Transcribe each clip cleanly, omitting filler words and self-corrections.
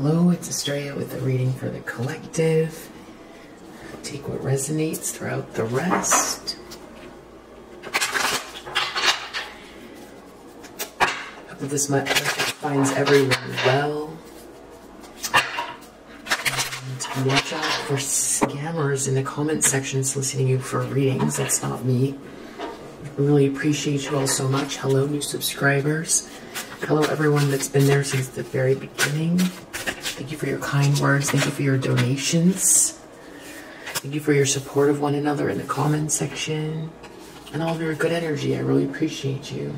Hello, it's Estrella with a reading for the collective. Take what resonates, throw out the rest. Hope that this message finds everyone well. And watch out for scammers in the comment section soliciting you for readings. That's not me. I really appreciate you all so much. Hello, new subscribers. Hello, everyone that's been there since the very beginning. Thank you for your kind words. Thank you for your donations. Thank you for your support of one another in the comment section. And all of your good energy. I really appreciate you.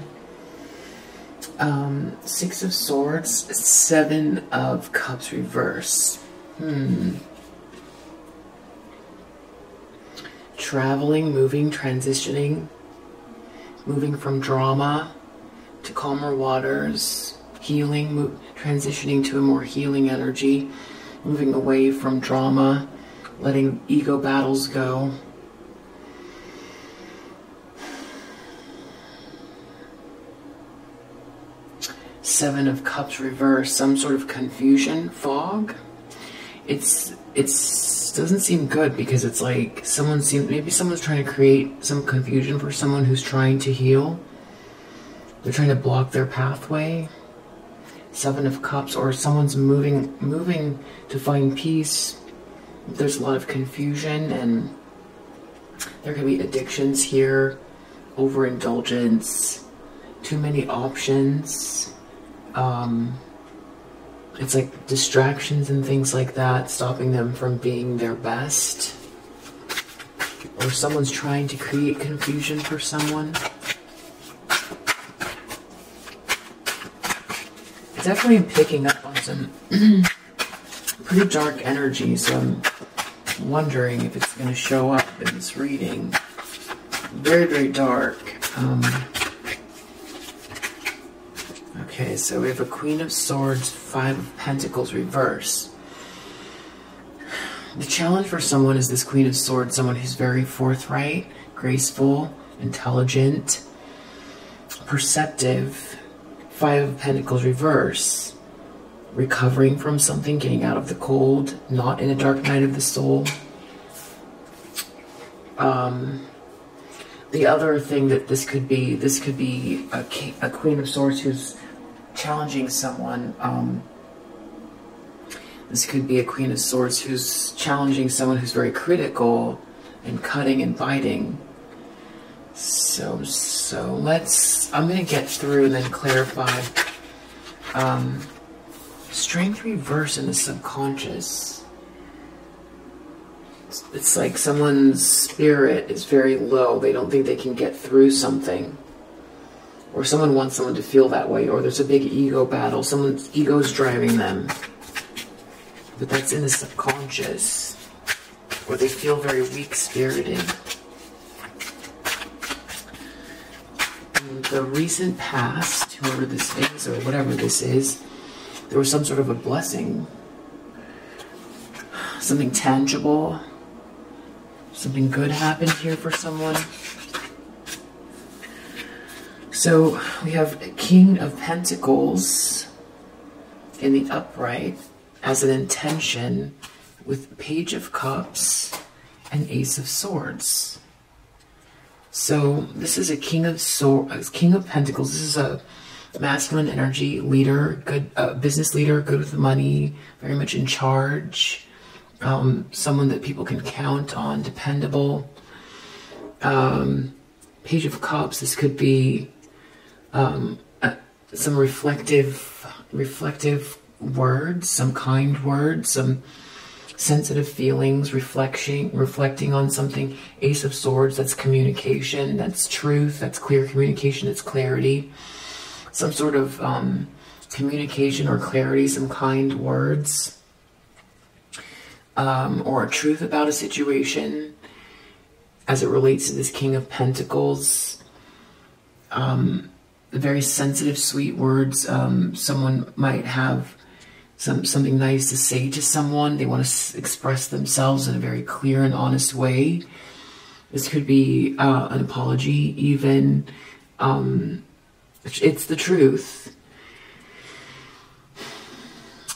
Six of Swords, Seven of Cups reverse. Traveling, moving, transitioning. Moving from drama to calmer waters, healing, transitioning to a more healing energy, moving away from drama, letting ego battles go. Seven of Cups reverse, some sort of confusion, fog. It doesn't seem good because it's like maybe someone's trying to create some confusion for someone who's trying to heal. They're trying to block their pathway. Seven of Cups, or someone's moving to find peace. There's a lot of confusion, and there could be addictions here, overindulgence, too many options. It's like distractions and things like that, stopping them from being their best. Or someone's trying to create confusion for someone. Definitely picking up on some pretty dark energy, so I'm wondering if it's going to show up in this reading. Very, very dark. Okay, so we have a Queen of Swords, Five of Pentacles reverse. The challenge for someone is this Queen of Swords, someone who's very forthright, graceful, intelligent, perceptive. Five of Pentacles reverse, recovering from something, getting out of the cold, not in a dark night of the soul. The other thing that this could be a Queen of Swords who's challenging someone. This could be a Queen of Swords who's challenging someone who's very critical and cutting and biting. So I'm going to get through and then clarify. Strength reverse in the subconscious. It's like someone's spirit is very low. They don't think they can get through something. Or someone wants someone to feel that way. Or there's a big ego battle. Someone's ego's driving them. But that's in the subconscious. Or they feel very weak-spirited. The recent past, whoever this is, or whatever this is, there was some sort of a blessing, something tangible, something good happened here for someone. So we have a King of Pentacles in the upright as an intention with Page of Cups and Ace of Swords. So this is a King of Pentacles. This is a masculine energy leader, good business leader, good with money, very much in charge, someone that people can count on, dependable. Page of Cups. This could be some reflective words, some kind words, some sensitive feelings, reflecting on something. Ace of Swords, that's communication, that's truth, that's clear communication, that's clarity. Some sort of communication or clarity, some kind words, or a truth about a situation as it relates to this King of Pentacles. Very sensitive, sweet words. Someone might have something nice to say to someone. They want to express themselves in a very clear and honest way. This could be an apology, even. It's the truth.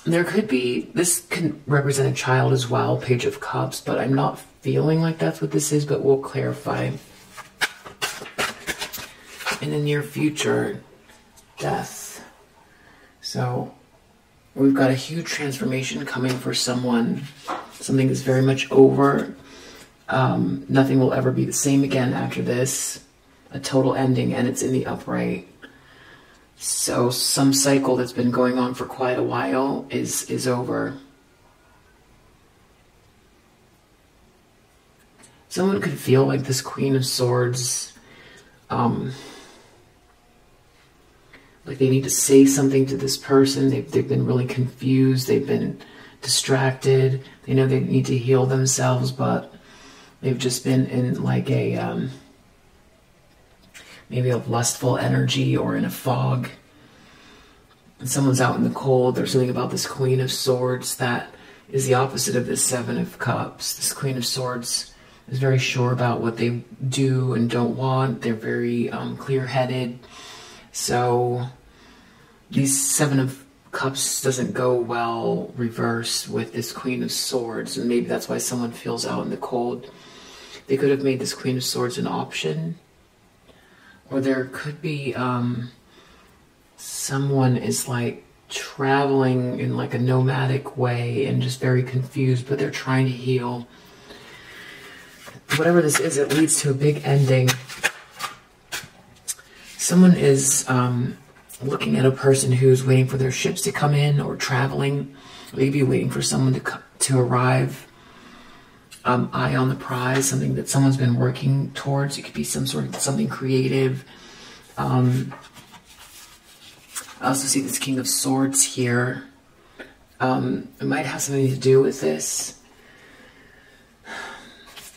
There could be, this can represent a child as well, Page of Cups, but I'm not feeling like that's what this is, but we'll clarify. In the near future, death. So we've got a huge transformation coming for someone. Something is very much over. Nothing will ever be the same again after this. A total ending, and it's in the upright. So some cycle that's been going on for quite a while is over. Someone could feel like this Queen of Swords, like they need to say something to this person. They've been really confused. They've been distracted. They know they need to heal themselves, but they've just been in like a... maybe a lustful energy or in a fog. And someone's out in the cold. There's something about this Queen of Swords that is the opposite of this Seven of Cups. This Queen of Swords is very sure about what they do and don't want. They're very clear-headed. So these Seven of Cups doesn't go well reversed with this Queen of Swords. And maybe that's why someone feels out in the cold. They could have made this Queen of Swords an option. Or there could be someone is like traveling in like a nomadic way and just very confused, but they're trying to heal. Whatever this is, it leads to a big ending. Someone is looking at a person who's waiting for their ships to come in or traveling, maybe waiting for someone to arrive. Eye on the prize, something that someone's been working towards. It could be some sort of something creative. I also see this King of Swords here. It might have something to do with this.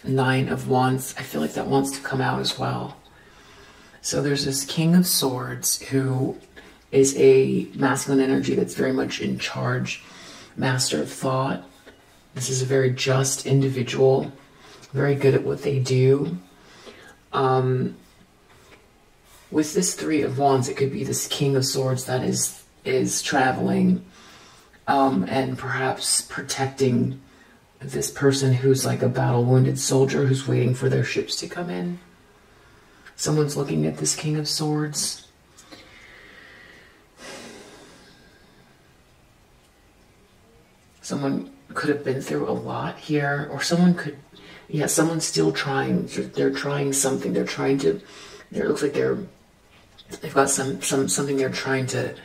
Nine of Wands. I feel like that wants to come out as well. So there's this King of Swords who is a masculine energy that's very much in charge, master of thought. This is a very just individual, very good at what they do. With this Three of Wands, it could be this King of Swords that is traveling and perhaps protecting this person who's like a battle-wounded soldier who's waiting for their ships to come in. Someone's looking at this King of Swords. Someone could have been through a lot here, or someone could, yeah, someone's still trying. They're trying something. They're trying to, it looks like they've got something they're trying to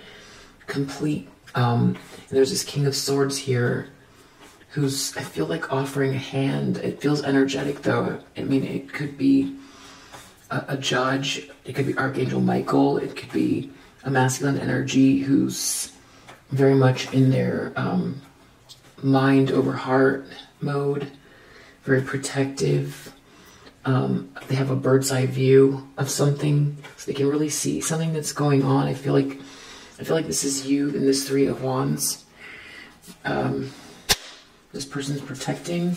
complete. And there's this King of Swords here who's, I feel like, offering a hand. It feels energetic, though. I mean, it could be a judge. It could be Archangel Michael. It could be a masculine energy who's very much in their, mind over heart mode, very protective. They have a bird's eye view of something, so they can really see something that's going on. I feel like this is you in this Three of Wands. This person's protecting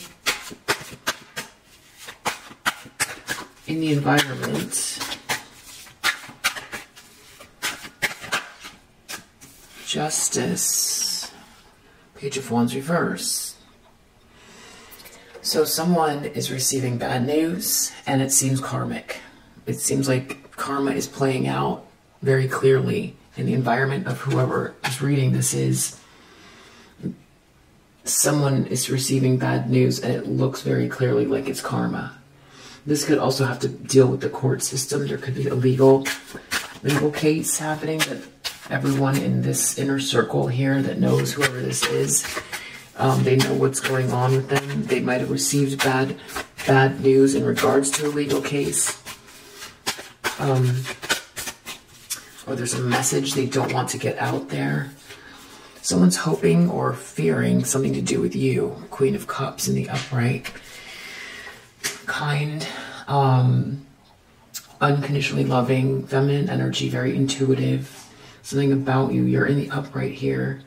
in the environment. Justice. Page of Wands reverse. So someone is receiving bad news, and it seems karmic. It seems like karma is playing out very clearly in the environment of whoever is reading this is. Someone is receiving bad news, and it looks very clearly like it's karma. This could also have to deal with the court system. There could be a legal case happening that everyone in this inner circle here that knows whoever this is, they know what's going on with them. They might have received bad news in regards to a legal case. Or there's a message they don't want to get out there. Someone's hoping or fearing something to do with you. Queen of Cups in the upright. Kind, unconditionally loving, feminine energy, very intuitive. Something about you. You're in the upright here.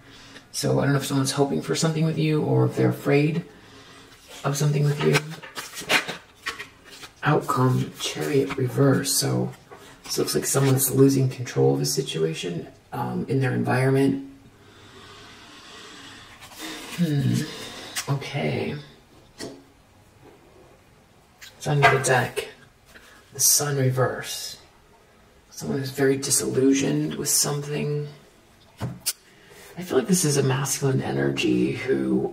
So I don't know if someone's hoping for something with you or if they're afraid of something with you. Outcome, Chariot reverse. So this looks like someone's losing control of a situation in their environment. Okay. It's under the deck. The sun reverse. Someone who's very disillusioned with something. I feel like this is a masculine energy who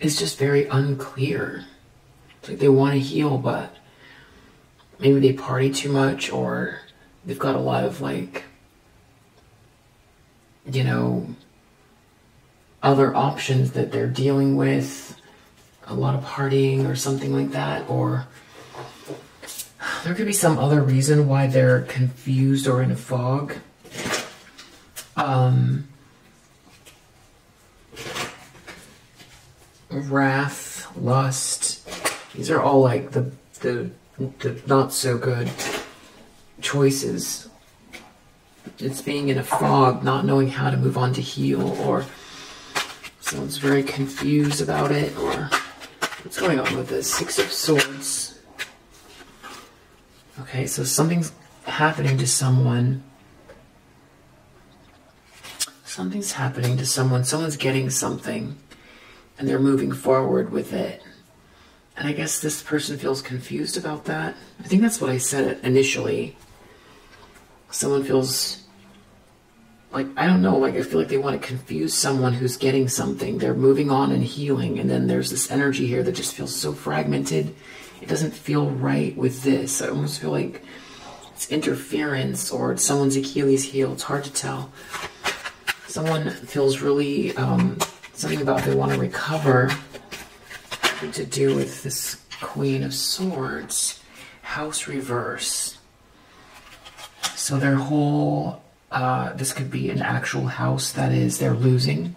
is just very unclear. It's like they want to heal, but maybe they party too much, or they've got a lot of, like, you know, other options that they're dealing with, a lot of partying or something like that, or there could be some other reason why they're confused or in a fog. Wrath, lust. These are all like the not so good choices. It's being in a fog, not knowing how to move on to heal, or someone's very confused about it, or what's going on with the Six of Swords. Okay, so something's happening to someone. Something's happening to someone. Someone's getting something, and they're moving forward with it. And I guess this person feels confused about that. I think that's what I said initially. Someone feels like, I don't know, like I feel like they want to confuse someone who's getting something. They're moving on and healing, and then there's this energy here that just feels so fragmented. It doesn't feel right with this. I almost feel like it's interference, or it's someone's Achilles heel. It's hard to tell. Someone feels really something about they want to recover. Something to do with this Queen of Swords. House reverse. So their whole, this could be an actual house that is they're losing.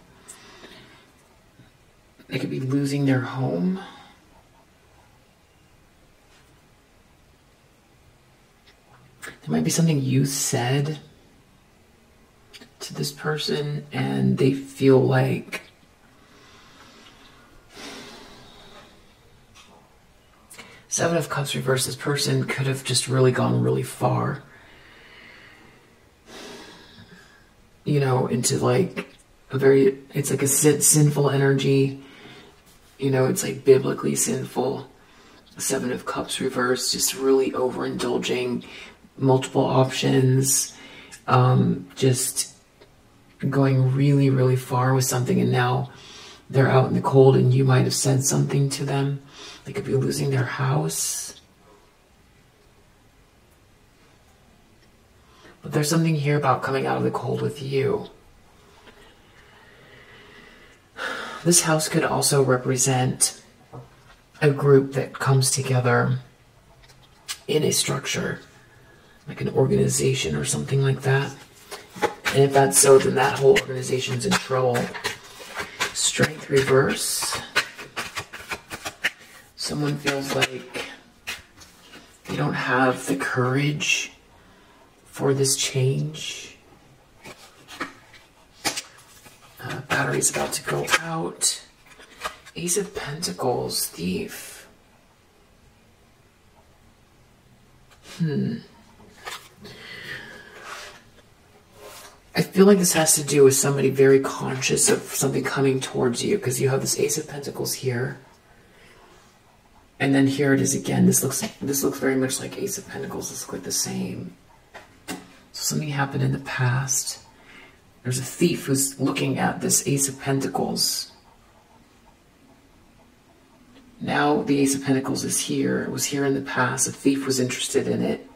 They could be losing their home. It might be something you said to this person, and they feel like Seven of Cups reverse. This person could have just really gone really far, you know, into like a very, it's like a sinful energy, you know, it's like biblically sinful. Seven of Cups reverse, just really overindulging. Multiple options, just going really, really far with something, and now they're out in the cold, and you might have said something to them. They could be losing their house. But there's something here about coming out of the cold with you. This house could also represent a group that comes together in a structure, like an organization or something like that. And if that's so, then that whole organization's in trouble. Strength reverse. Someone feels like they don't have the courage for this change. Battery's about to go out. Ace of Pentacles, thief. I feel like this has to do with somebody very conscious of something coming towards you, because you have this Ace of Pentacles here, and then here it is again. This looks very much like Ace of Pentacles. This looks like the same. So something happened in the past. There's a thief who's looking at this Ace of Pentacles. Now the Ace of Pentacles is here. It was here in the past. A thief was interested in it.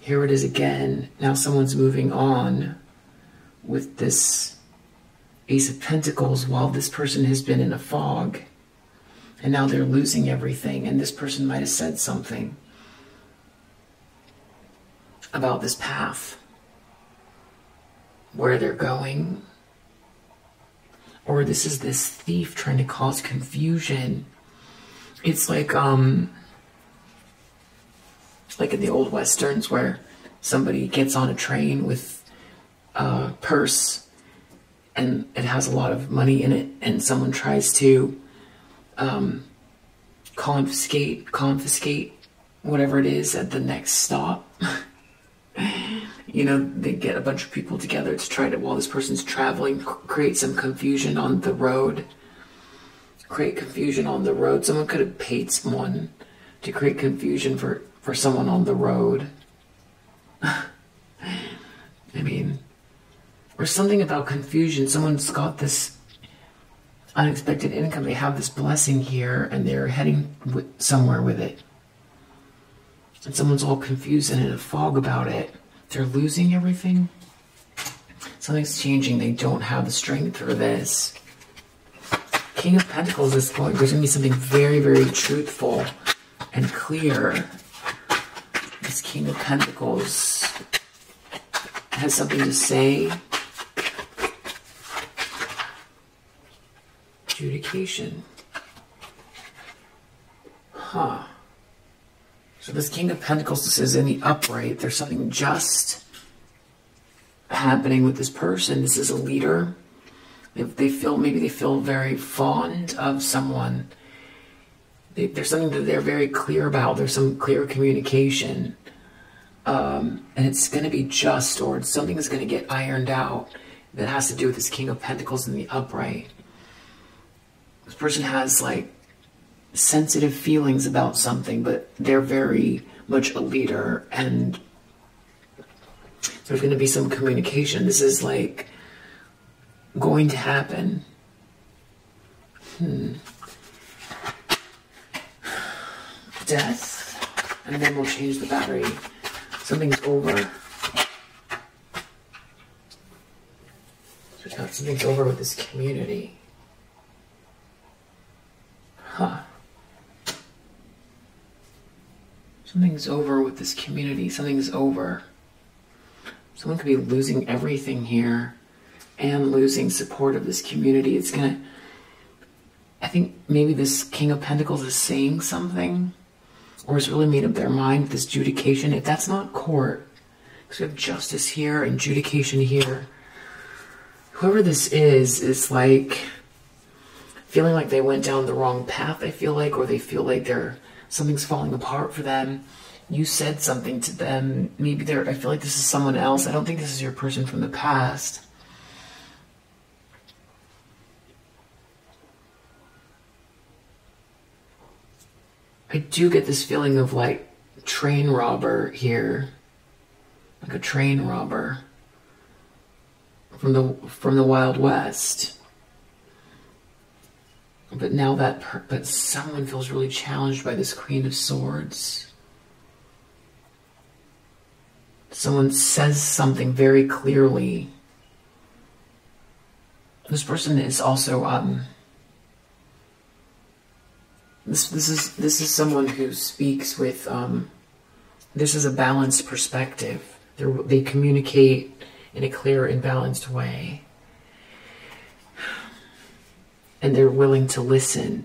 Here it is again. Now someone's moving on with this Ace of Pentacles while this person has been in a fog. And now they're losing everything. And this person might have said something about this path, where they're going. Or this is this thief trying to cause confusion. It's like in the old Westerns where somebody gets on a train with a purse and it has a lot of money in it, and someone tries to confiscate whatever it is at the next stop. you know, they get a bunch of people together to try to, while this person's traveling, create some confusion on the road. Create confusion on the road. Someone could have paid someone to create confusion for someone on the road. I mean, or something about confusion. Someone's got this unexpected income. They have this blessing here and they're heading somewhere with it. And someone's all confused and in a fog about it. They're losing everything. Something's changing. They don't have the strength for this. King of Pentacles is going, there's going to be something very, very truthful and clear. This King of Pentacles has something to say. Adjudication. Huh. So this King of Pentacles is in the upright. There's something just happening with this person. This is a leader. Maybe they feel very fond of someone. There's something that they're very clear about. There's some clear communication. And it's going to be just, or something is going to get ironed out that has to do with this King of Pentacles in the upright. This person has like sensitive feelings about something, but they're very much a leader, and there's going to be some communication. This is like going to happen. Death, and then we'll change the battery. Something's over. Something's over with this community. Huh. Something's over with this community. Something's over. Someone could be losing everything here and losing support of this community. It's gonna, I think maybe this King of Pentacles is saying something or has really made up their mind with this adjudication. If that's not court, because we have justice here and adjudication here. Whoever this is like feeling like they went down the wrong path, I feel like, or they feel like they're, something's falling apart for them. You said something to them. Maybe they're, I feel like this is someone else. I don't think this is your person from the past. I do get this feeling of like train robber here, like a train robber from the Wild West. But now that, but someone feels really challenged by this Queen of Swords. Someone says something very clearly. This person is also, this is someone who speaks with, this is a balanced perspective. They communicate in a clear and balanced way. And they're willing to listen.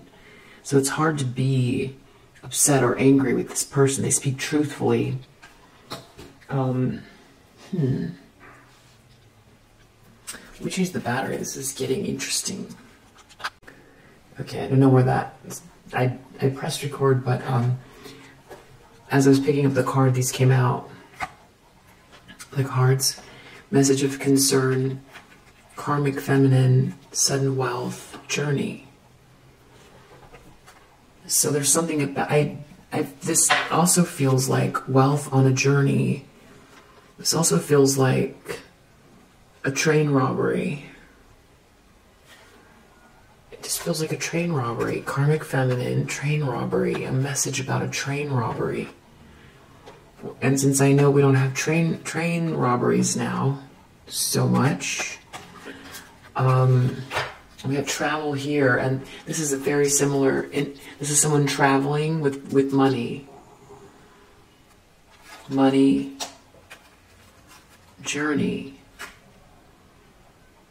So it's hard to be upset or angry with this person. They speak truthfully. We changed the battery. This is getting interesting. Okay, I don't know where that is. I pressed record, but as I was picking up the card, these came out. The cards. Message of concern, karmic feminine, sudden wealth, journey. So there's something about, this also feels like wealth on a journey. This also feels like a train robbery. This feels like a train robbery. Karmic feminine, train robbery, a message about a train robbery. And since I know we don't have train robberies now so much, we have travel here, and this is a very similar, this is someone traveling with money. Money, journey.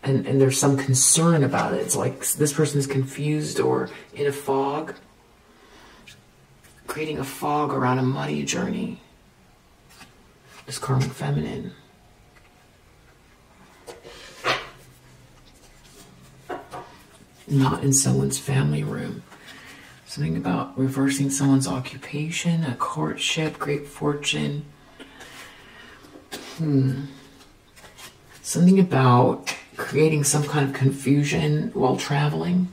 And there's some concern about it. It's like this person is confused or in a fog, creating a fog around a money journey. This karmic feminine. Not in someone's family room. Something about reversing someone's occupation, a courtship, great fortune. Something about creating some kind of confusion while traveling.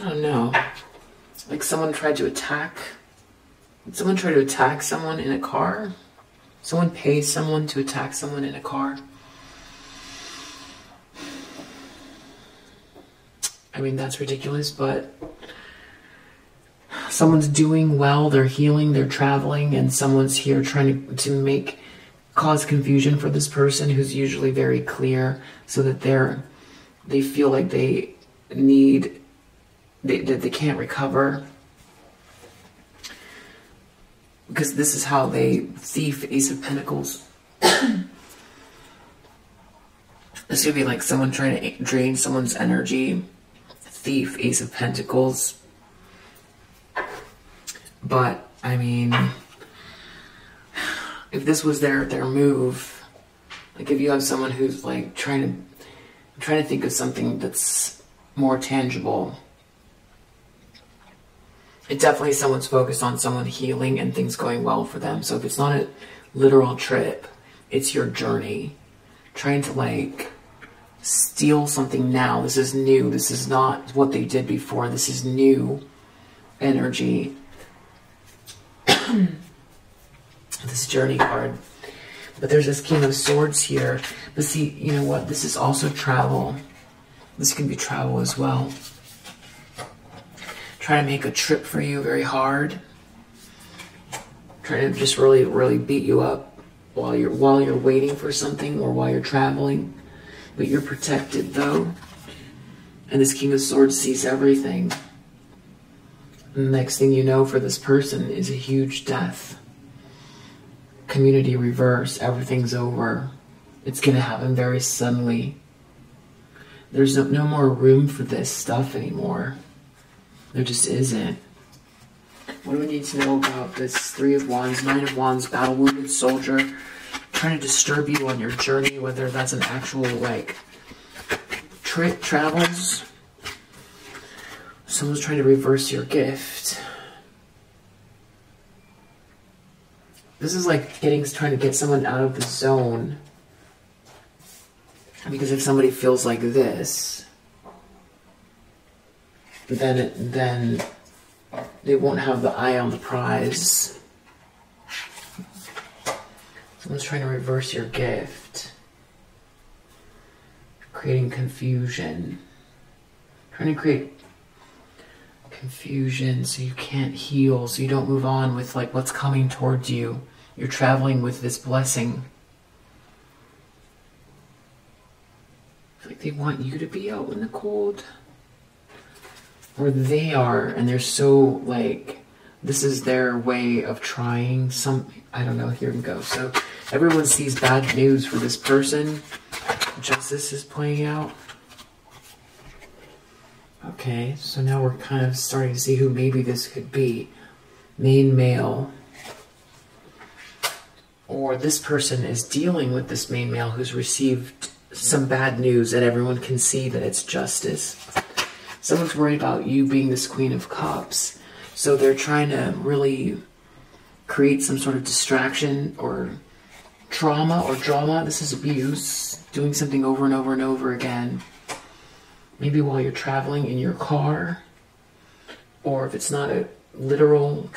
I don't know. Like someone tried to attack. Did someone try to attack someone in a car? Someone pays someone to attack someone in a car. I mean, that's ridiculous, but someone's doing well, they're healing, they're traveling, and someone's here trying to cause confusion for this person who's usually very clear, so that they feel like they can't recover. Because this is how they thief, Ace of Pentacles. This could be like someone trying to drain someone's energy. Thief, Ace of Pentacles. But, I mean, if this was their move, like if you have someone who's like trying to think of something that's more tangible. It definitely, someone's focused on someone healing and things going well for them. So if it's not a literal trip, it's your journey. Trying to like steal something now. This is new. This is not what they did before. This is new energy. This journey card. But there's this King of Swords here. But see, you know what? This is also travel. This can be travel as well. Try to make a trip for you very hard. Try to just really, really beat you up while you're waiting for something or while you're traveling. But you're protected though. And this King of Swords sees everything. And the next thing you know for this person is a huge death. Community reverse, everything's over. It's gonna happen very suddenly. There's no more room for this stuff anymore. There just isn't. What do we need to know about this Three of Wands, Nine of Wands, battle-wounded soldier, trying to disturb you on your journey, whether that's an actual, like, trip, travels. Someone's trying to reverse your gift. This is like trying to get someone out of the zone. Because if somebody feels like this, then they won't have the eye on the prize. Someone's trying to reverse your gift. Creating confusion. Trying to create confusion so you can't heal, so you don't move on with like what's coming towards you. You're traveling with this blessing. I feel like they want you to be out in the cold. Or they are, and they're so, like, this is their way of trying something. I don't know, here we go. So everyone sees bad news for this person. Justice is playing out. Okay, so now we're kind of starting to see who maybe this could be. Main male. Or this person is dealing with this main male who's received some bad news, and everyone can see that it's justice. Someone's worried about you being this Queen of Cups. So they're trying to really create some sort of distraction or trauma or drama. This is abuse. Doing something over and over and over again. Maybe while you're traveling in your car. Or if it's not a literal it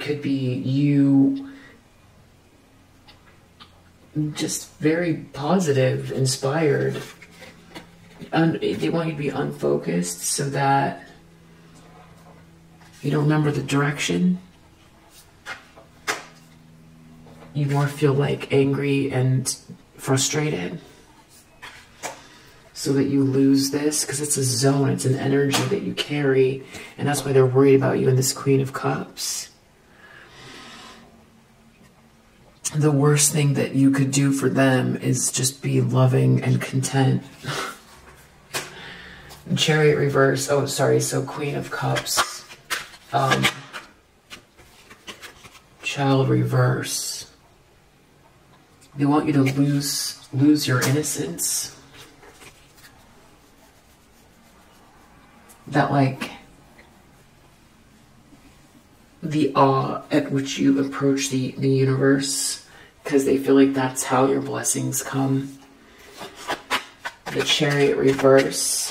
could be you just very positive, inspired. They want you to be unfocused so that you don't remember the direction. You more feel like angry and frustrated so that you lose this, because it's a zone, it's an energy that you carry, and that's why they're worried about you in this Queen of Cups. The worst thing that you could do for them is just be loving and content. Chariot reverse. Oh, sorry. So Queen of Cups. Child reverse. They want you to lose your innocence. That, like, the awe at which you approach the universe, because they feel like that's how your blessings come. The chariot reverse.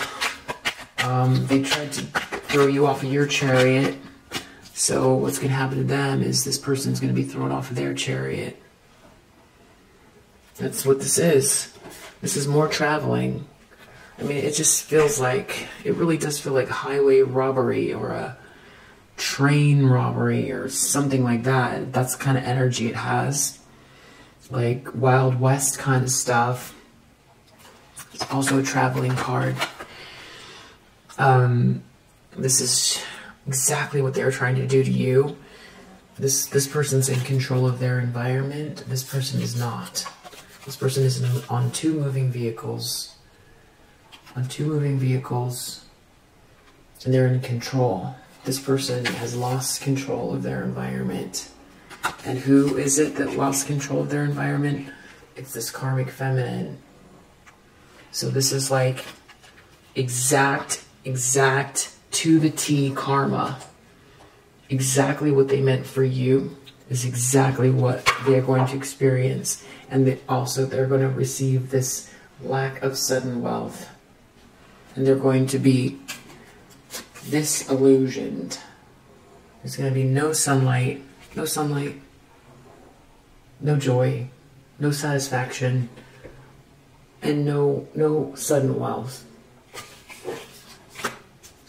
They tried to throw you off of your chariot. So what's going to happen to them is this person's going to be thrown off of their chariot. That's what this is. This is more traveling. I mean, it just feels like, it really does feel like a highway robbery or a train robbery or something like that. That's the kind of energy it has. Like Wild West kind of stuff. It's also a traveling card. This is exactly what they're trying to do to you. This person's in control of their environment. This person is not. This person is on two moving vehicles. On two moving vehicles. And they're in control. This person has lost control of their environment. And who is it that lost control of their environment? It's this karmic feminine. So this is like exact to the T karma. Exactly what they meant for you is exactly what they're going to experience. And they're going to receive this lack of sudden wealth. And they're going to be disillusioned. There's going to be no sunlight, no sunlight, no joy, no satisfaction, and no sudden wealth.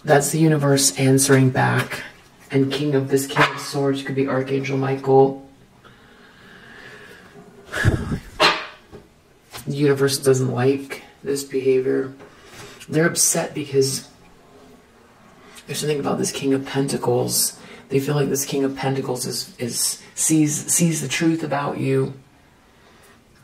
That's the universe answering back. And King of Swords could be Archangel Michael. The universe doesn't like this behavior. They're upset because there's something about this King of Pentacles. They feel like this King of Pentacles sees the truth about you.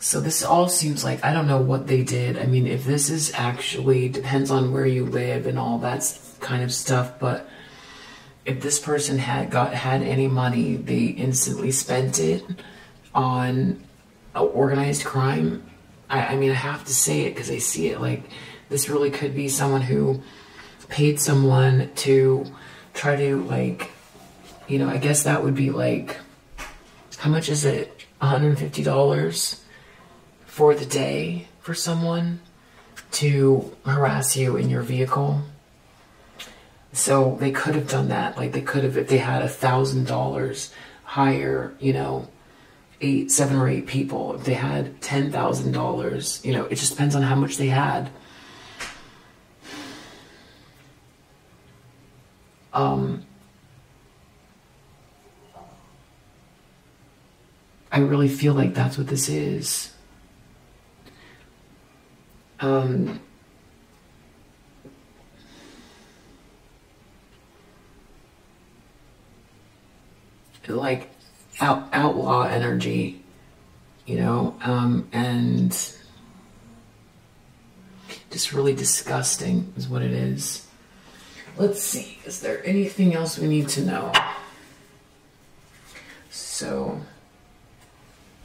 So this all seems like, I don't know what they did. I mean, if this is actually, depends on where you live and all that kind of stuff, but if this person had any money, they instantly spent it on organized crime. I mean, I have to say it because I see it. Like, this really could be someone who paid someone to try to, like, you know, I guess that would be like, how much is it? $150 for the day for someone to harass you in your vehicle. So they could have done that. Like, they could have, if they had $1,000, hire, you know, 7 or 8 people. If they had $10,000, you know, it just depends on how much they had. I really feel like that's what this is. Like outlaw energy, you know, and just really disgusting is what it is. Let's see, is there anything else we need to know? So,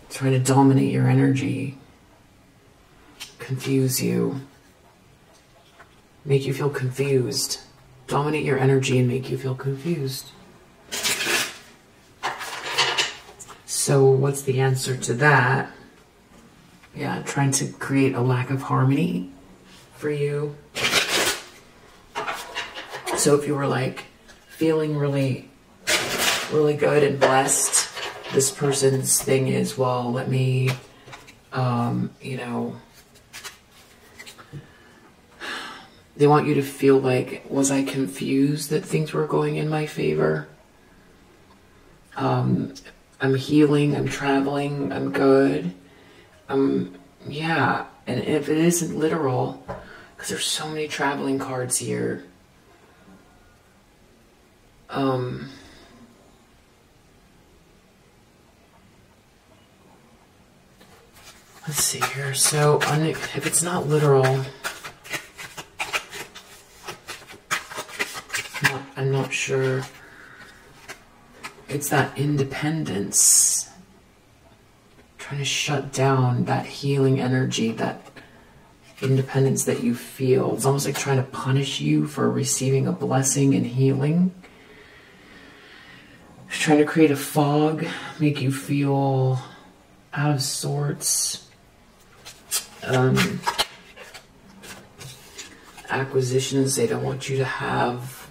trying to dominate your energy, confuse you, make you feel confused, dominate your energy and make you feel confused. So what's the answer to that? Yeah, trying to create a lack of harmony for you. So if you were like feeling really, really good and blessed, this person's thing is, well, let me, you know, they want you to feel like, was I confused that things were going in my favor? I'm healing, I'm traveling, I'm good. Yeah, and if it isn't literal, because there's so many traveling cards here. Let's see here, so if it's not literal, I'm not sure. It's that independence. trying to shut down that healing energy, that independence that you feel. It's almost like trying to punish you for receiving a blessing and healing. It's trying to create a fog, make you feel out of sorts. Acquisitions, they don't want you to have,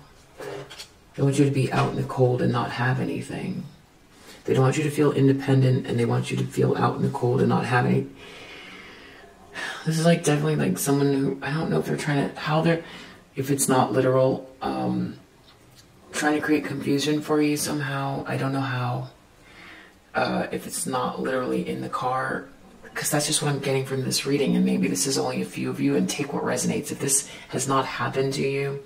they want you to be out in the cold and not have anything. They don't want you to feel independent, and they want you to feel out in the cold and not have any. This is like definitely like someone who, I don't know if they're trying to, how they're, if it's not literal, trying to create confusion for you somehow. I don't know how, if it's not literally in the car, because that's just what I'm getting from this reading. And maybe this is only a few of you, and take what resonates. If this has not happened to you,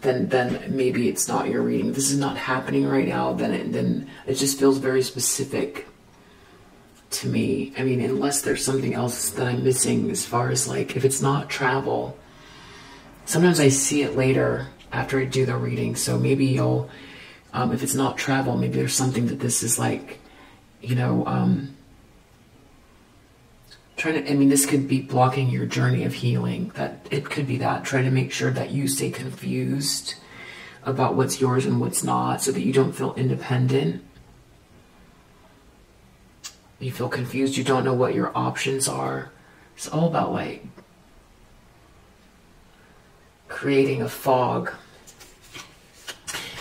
then maybe it's not your reading. If this is not happening right now, then it just feels very specific to me. I mean, unless there's something else that I'm missing, as far as like, if it's not travel, sometimes I see it later after I do the reading. So maybe you'll, if it's not travel, maybe there's something that this is like, you know, trying to, I mean, this could be blocking your journey of healing. That it could be that, trying to make sure that you stay confused about what's yours and what's not, so that you don't feel independent. You feel confused. You don't know what your options are. It's all about like creating a fog.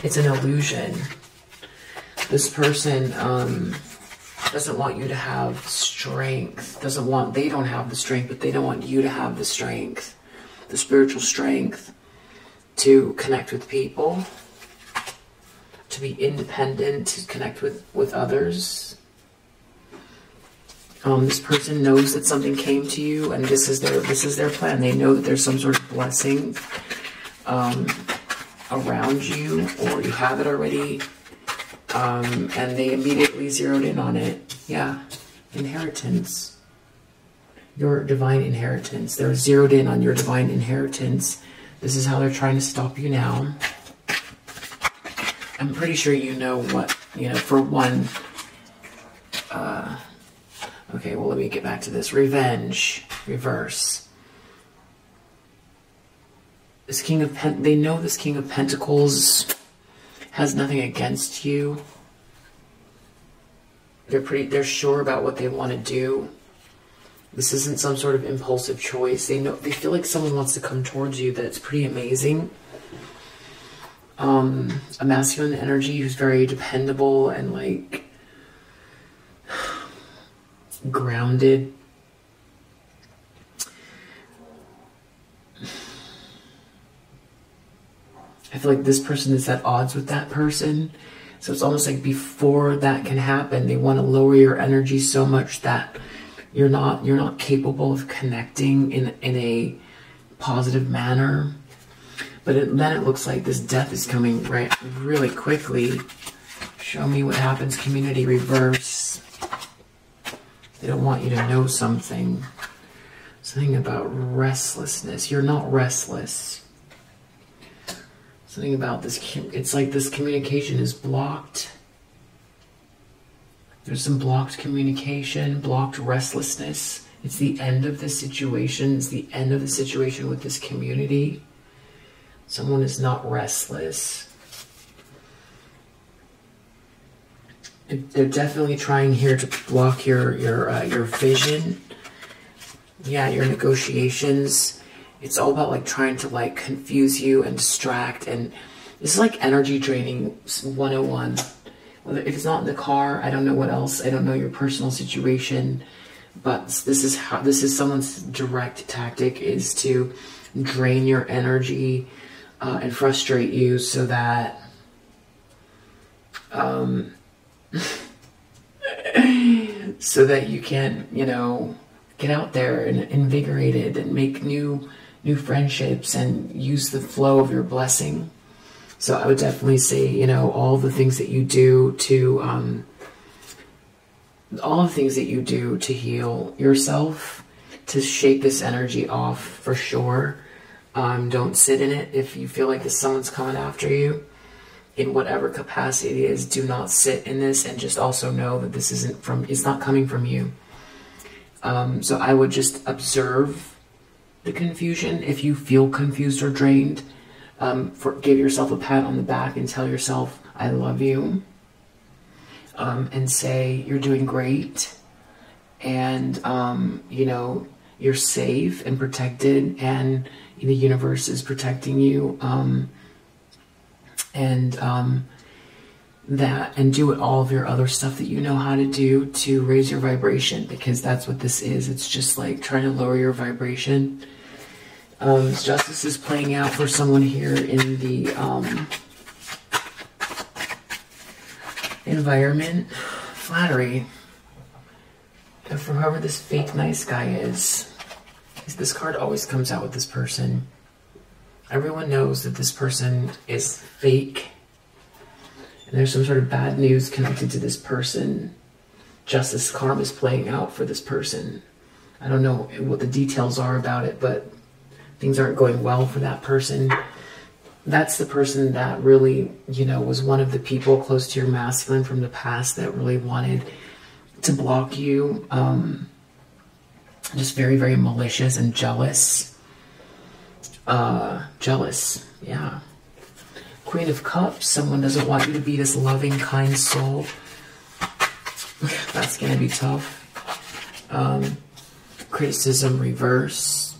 It's an illusion. This person, doesn't want you to have strength, they don't have the strength, but they don't want you to have the strength, the spiritual strength to connect with people, to be independent, to connect with others. This person knows that something came to you, and this is their plan. They know that there's some sort of blessing around you, or you have it already. And they immediately zeroed in on it. Yeah. Inheritance. Your divine inheritance. They're zeroed in on your divine inheritance. This is how they're trying to stop you now. I'm pretty sure you know what, you know, for one. Okay, well, let me get back to this. Revenge. Reverse. This King of Pentacles, they know this King of Pentacles has nothing against you. They're sure about what they want to do. This isn't some sort of impulsive choice. They feel like someone wants to come towards you. That's pretty amazing. A masculine energy who's very dependable and like grounded. I feel like this person is at odds with that person. So it's almost like before that can happen, they want to lower your energy so much that you're not capable of connecting in a positive manner. But then it looks like this death is coming right really quickly. Show me what happens. Community reverse. They don't want you to know something. Something about restlessness. You're not restless. Something about this, it's like this communication is blocked. There's some blocked communication, blocked restlessness. It's the end of this situation. It's the end of the situation with this community. Someone is not restless. They're definitely trying here to block your vision. Yeah, your negotiations. It's all about like trying to like confuse you and distract. And this is like energy draining 101. If it's not in the car, I don't know what else. I don't know your personal situation, but this is someone's direct tactic, is to drain your energy and frustrate you so that, so that you can, you know, get out there and invigorated and make new friendships and use the flow of your blessing. So I would definitely say, you know, all the things that you do to heal yourself, to shake this energy off for sure. Don't sit in it. If you feel like someone's coming after you, in whatever capacity it is, do not sit in this, and just also know that this isn't from, it's not coming from you. So I would just observe the confusion. If you feel confused or drained, give yourself a pat on the back and tell yourself, I love you. And say, you're doing great. And, you know, you're safe and protected, and the universe is protecting you. And do all of your other stuff that you know how to do to raise your vibration, because that's what this is. It's just like trying to lower your vibration. Justice is playing out for someone here in the environment. Flattery. And for whoever this fake nice guy is, this card always comes out with this person. Everyone knows that this person is fake, and there's some sort of bad news connected to this person. Justice karma is playing out for this person. I don't know what the details are about it, but things aren't going well for that person. That's the person that really, you know, was one of the people close to your masculine from the past that really wanted to block you. Just very, very malicious and jealous. Jealous, yeah. Queen of Cups, someone doesn't want you to be this loving, kind soul. That's going to be tough. Criticism reverse.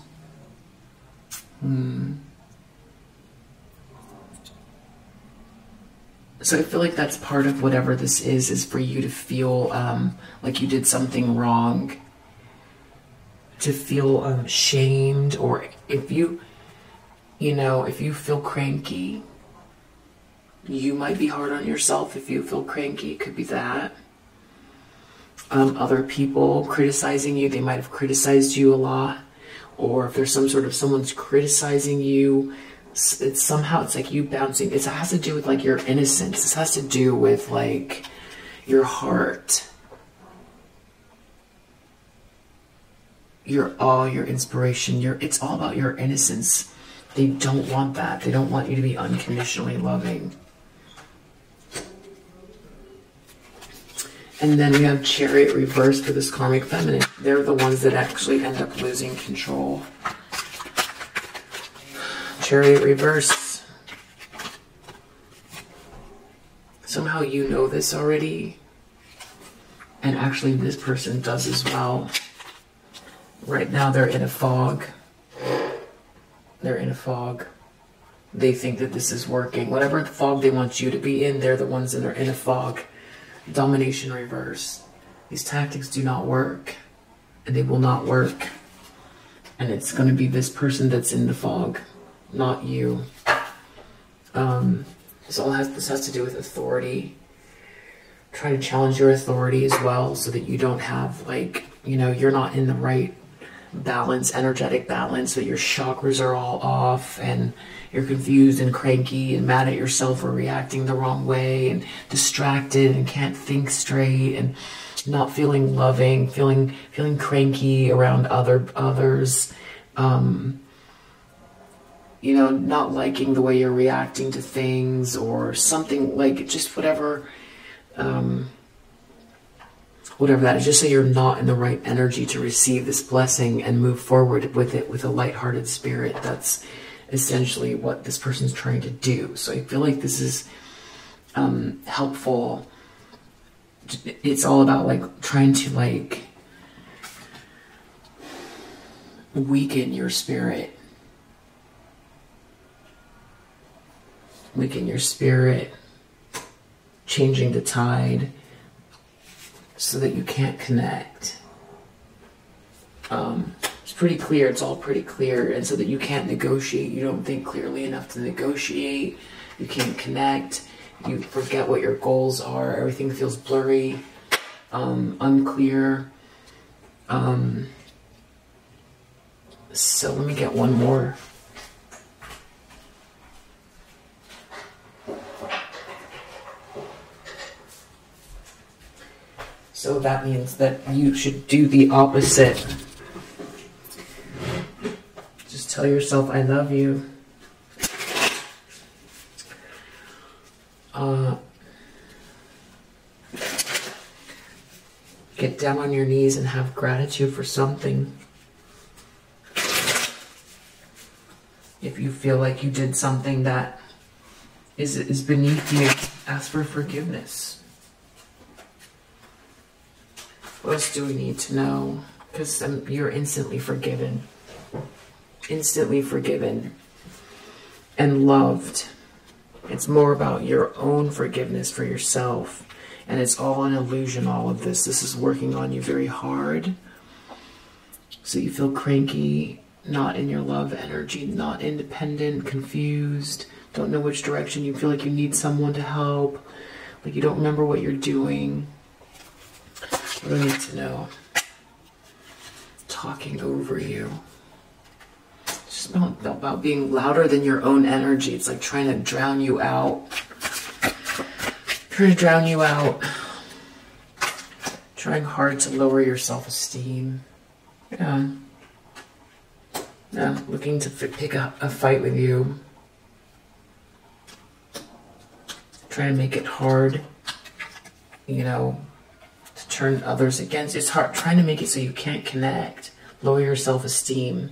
So I feel like that's part of whatever this is for you to feel like you did something wrong. To feel shamed, or if you, you know, if you feel cranky, you might be hard on yourself. If you feel cranky, it could be that. Other people criticizing you, they might have criticized you a lot. Or if there's some sort of someone's criticizing you, it's somehow, it's like you bouncing. It has to do with like your innocence. This has to do with like your heart, your awe, your inspiration, it's all about your innocence. They don't want that. They don't want you to be unconditionally loving. And then we have Chariot reverse for this karmic feminine. They're the ones that actually end up losing control. Chariot reverse. Somehow you know this already. And actually this person does as well. Right now they're in a fog. They're in a fog. They think that this is working. Whatever the fog they want you to be in, they're the ones that are in a fog. Domination reverse. These tactics do not work, and they will not work. And it's going to be this person that's in the fog, not you. This has to do with authority. Try to challenge your authority as well, so that you don't have, like, you know, you're not in the right balance, energetic balance, so your chakras are all off and you're confused and cranky and mad at yourself for reacting the wrong way and distracted and can't think straight and not feeling loving, feeling cranky around others, you know, not liking the way you're reacting to things or something, like just whatever, whatever that is, just so you're not in the right energy to receive this blessing and move forward with it with a lighthearted spirit. That's essentially what this person's trying to do. So I feel like this is helpful. It's all about like trying to like weaken your spirit. Weaken your spirit, changing the tide, so that you can't connect. It's pretty clear. It's all pretty clear. And so that you can't negotiate. You don't think clearly enough to negotiate. You can't connect. You forget what your goals are. Everything feels blurry, unclear. So let me get one more. So that means that you should do the opposite. Just tell yourself, I love you. Get down on your knees and have gratitude for something. If you feel like you did something that is beneath you, ask for forgiveness. What else do we need to know? Because you're instantly forgiven. Instantly forgiven and loved. It's more about your own forgiveness for yourself. And it's all an illusion, all of this. This is working on you very hard. So you feel cranky, not in your love energy, not independent, confused, don't know which direction. You feel like you need someone to help. Like you don't remember what you're doing. What do I need to know? Talking over you. It's just about being louder than your own energy. It's like trying to drown you out. Trying to drown you out. Trying hard to lower your self-esteem. Yeah. Yeah, looking to pick up a fight with you. Trying to make it hard, you know, to turn others against. It's hard, trying to make it so you can't connect. Lower your self-esteem.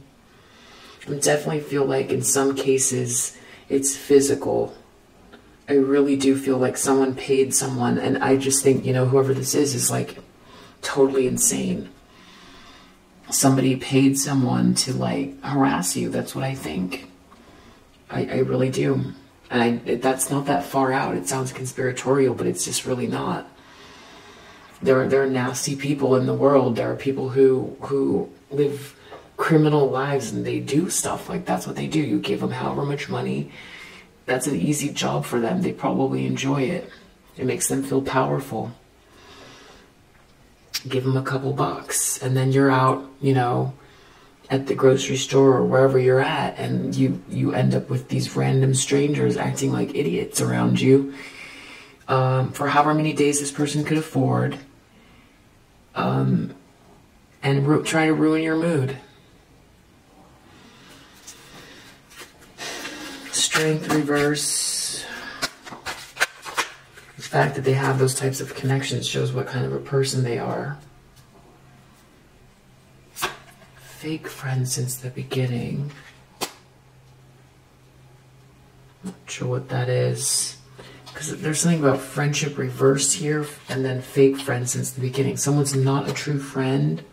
I definitely feel like in some cases, it's physical. I really do feel like someone paid someone, and I just think, you know, whoever this is like totally insane. Somebody paid someone to like harass you. That's what I think. I really do. And that's not that far out. It sounds conspiratorial, but it's just really not. There are nasty people in the world. There are people who live criminal lives and they do stuff like that's what they do. You give them however much money. That's an easy job for them. They probably enjoy it. It makes them feel powerful. Give them a couple bucks and then you're out, you know, at the grocery store or wherever you're at, and you end up with these random strangers acting like idiots around you for however many days this person could afford, and try to ruin your mood. Strength reverse. The fact that they have those types of connections shows what kind of a person they are. Fake friends since the beginning. Not sure what that is. Because there's something about friendship reversed here and then fake friends since the beginning. Someone's not a true friend.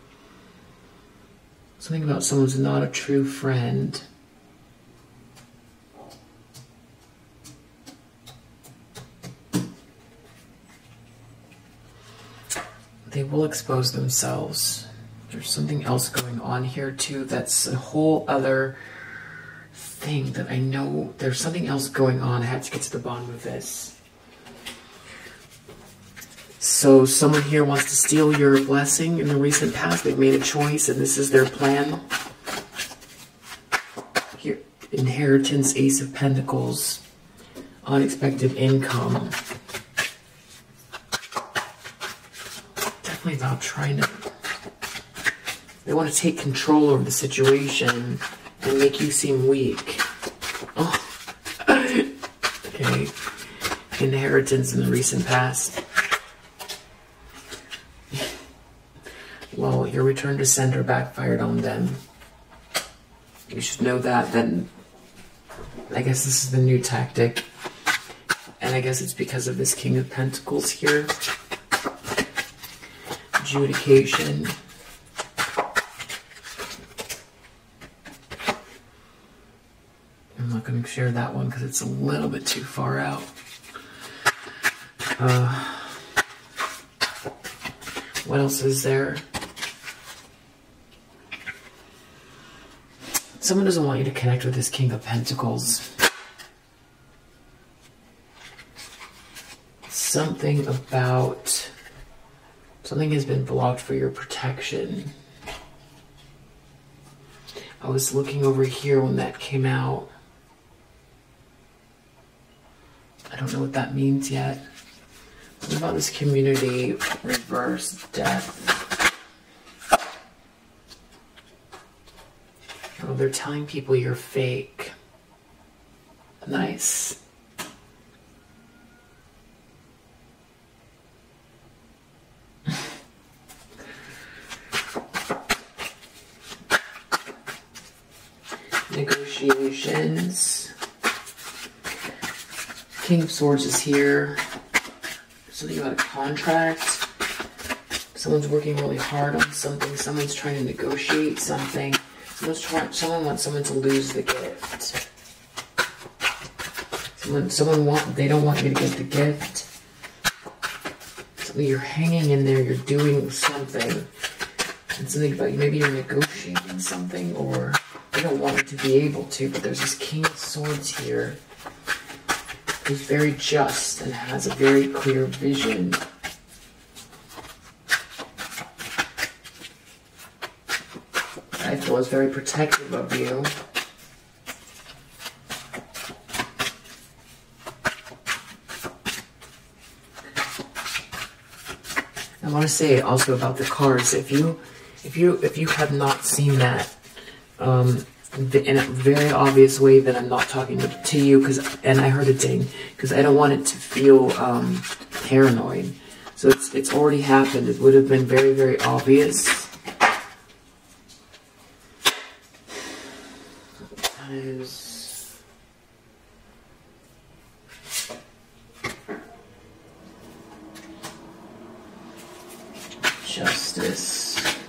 Something about someone's not a true friend. They will expose themselves. There's something else going on here too. That's a whole other thing that I know. There's something else going on. I have to get to the bottom of this. So someone here wants to steal your blessing. In the recent past, they've made a choice and this is their plan. Here, inheritance, Ace of Pentacles, unexpected income. About trying to, they want to take control over the situation and make you seem weak. Oh. Okay. Inheritance in the recent past. Well, your return to sender backfired on them. You should know that. Then I guess this is the new tactic. And I guess it's because of this King of Pentacles here. Adjudication. I'm not going to share that one because it's a little bit too far out. What else is there? Someone doesn't want you to connect with this King of Pentacles. Something about... something has been blocked for your protection. I was looking over here when that came out. I don't know what that means yet. What about this community reverse death? Oh, they're telling people you're fake. Nice. negotiations. King of Swords is here. Something about a contract. Someone's working really hard on something. Someone's trying to negotiate something. Someone wants someone to lose the gift. They don't want you to get the gift. So you're hanging in there. You're doing something. And something about maybe you're negotiating something, or they don't want you to be able to. But there's this King of Swords here, who's very just and has a very clear vision. I feel is very protective of you. I want to say also about the cards. If you have not seen that, in a very obvious way that I'm not talking to you, and I heard a ding, because I don't want it to feel paranoid. So it's already happened. It would have been very, very obvious. Sometimes justice.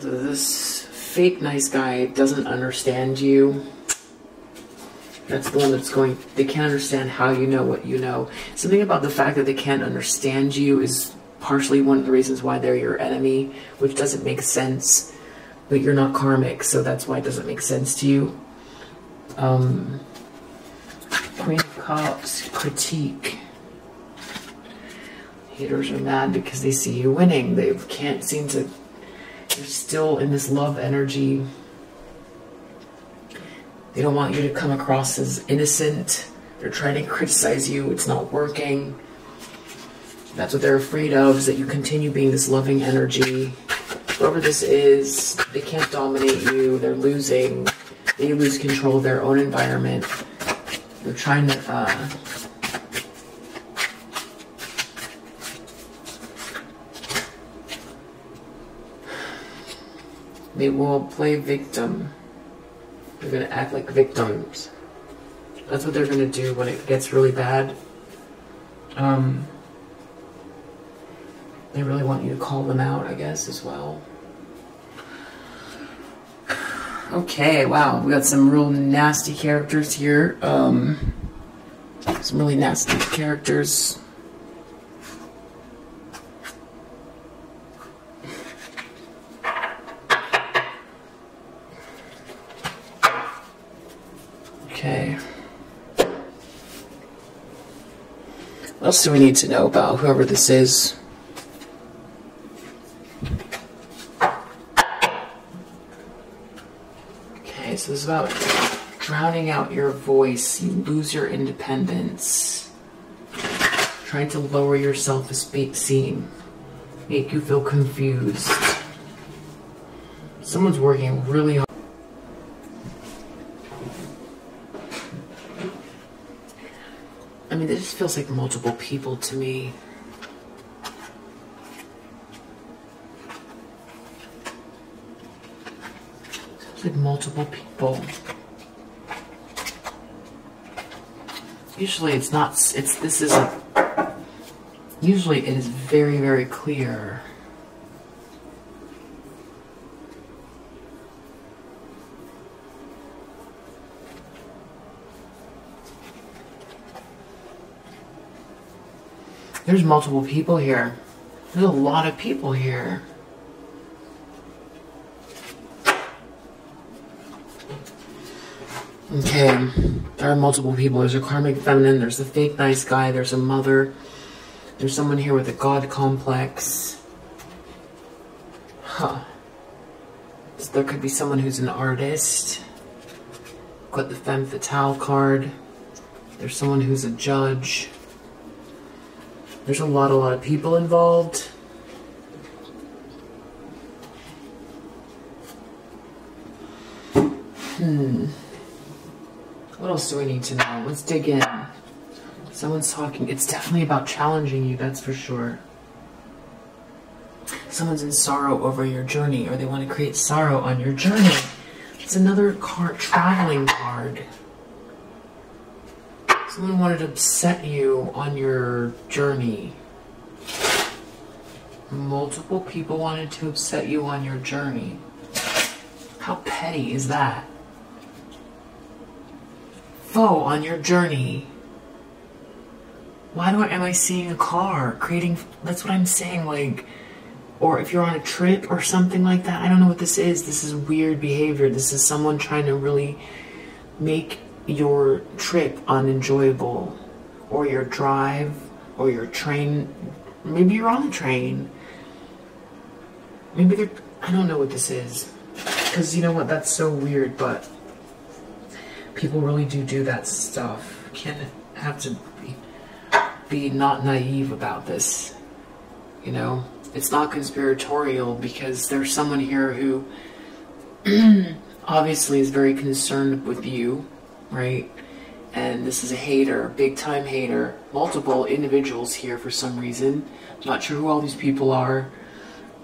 This fake nice guy doesn't understand you. That's the one that's going, they can't understand how you know what you know. Something about the fact that they can't understand you is partially one of the reasons why they're your enemy, which doesn't make sense, but you're not karmic, so that's why it doesn't make sense to you. Queen of Cups, critique. Haters are mad because they see you winning. They can't seem to... You're still in this love energy. They don't want you to come across as innocent. They're trying to criticize you. It's not working. That's what they're afraid of, is that you continue being this loving energy. Whoever this is, they can't dominate you. They're losing. They lose control of their own environment. They're trying to... They will play victim. They're going to act like victims. That's what they're going to do when it gets really bad. They really want you to call them out, I guess, as well. Okay, wow. We got some real nasty characters here. Some really nasty characters. What else do we need to know about whoever this is? Okay, so this is about drowning out your voice. You lose your independence. Trying to lower your self-esteem. Make you feel confused. Someone's working really hard. I mean, it just feels like multiple people to me. It's like multiple people. Usually it's not, usually it is very, very clear. There's multiple people here. There's a lot of people here. Okay, there are multiple people. There's a karmic feminine. There's a fake nice guy. There's a mother. There's someone here with a god complex. Huh. So there could be someone who's an artist. Got the femme fatale card. There's someone who's a judge. There's a lot of people involved. What else do we need to know? Let's dig in. Someone's talking. It's definitely about challenging you, that's for sure. someone's in sorrow over your journey, or they want to create sorrow on your journey. It's another card, traveling card. Someone wanted to upset you on your journey. Multiple people wanted to upset you on your journey. How petty is that? Foe on your journey. Why am I seeing a car creating? That's what I'm saying, like, or if you're on a trip or something like that. I don't know what this is. This is weird behavior. This is someone trying to really make your trip unenjoyable, or your drive, or your train. Maybe you're on a train. Maybe they're, I don't know what this is. Because you know what, that's so weird, but people really do that stuff. Can't have to be not naive about this, you know? It's not conspiratorial, because there's someone here who obviously is very concerned with you, right? And this is a hater, big time hater. Multiple individuals here for some reason. I'm not sure who all these people are.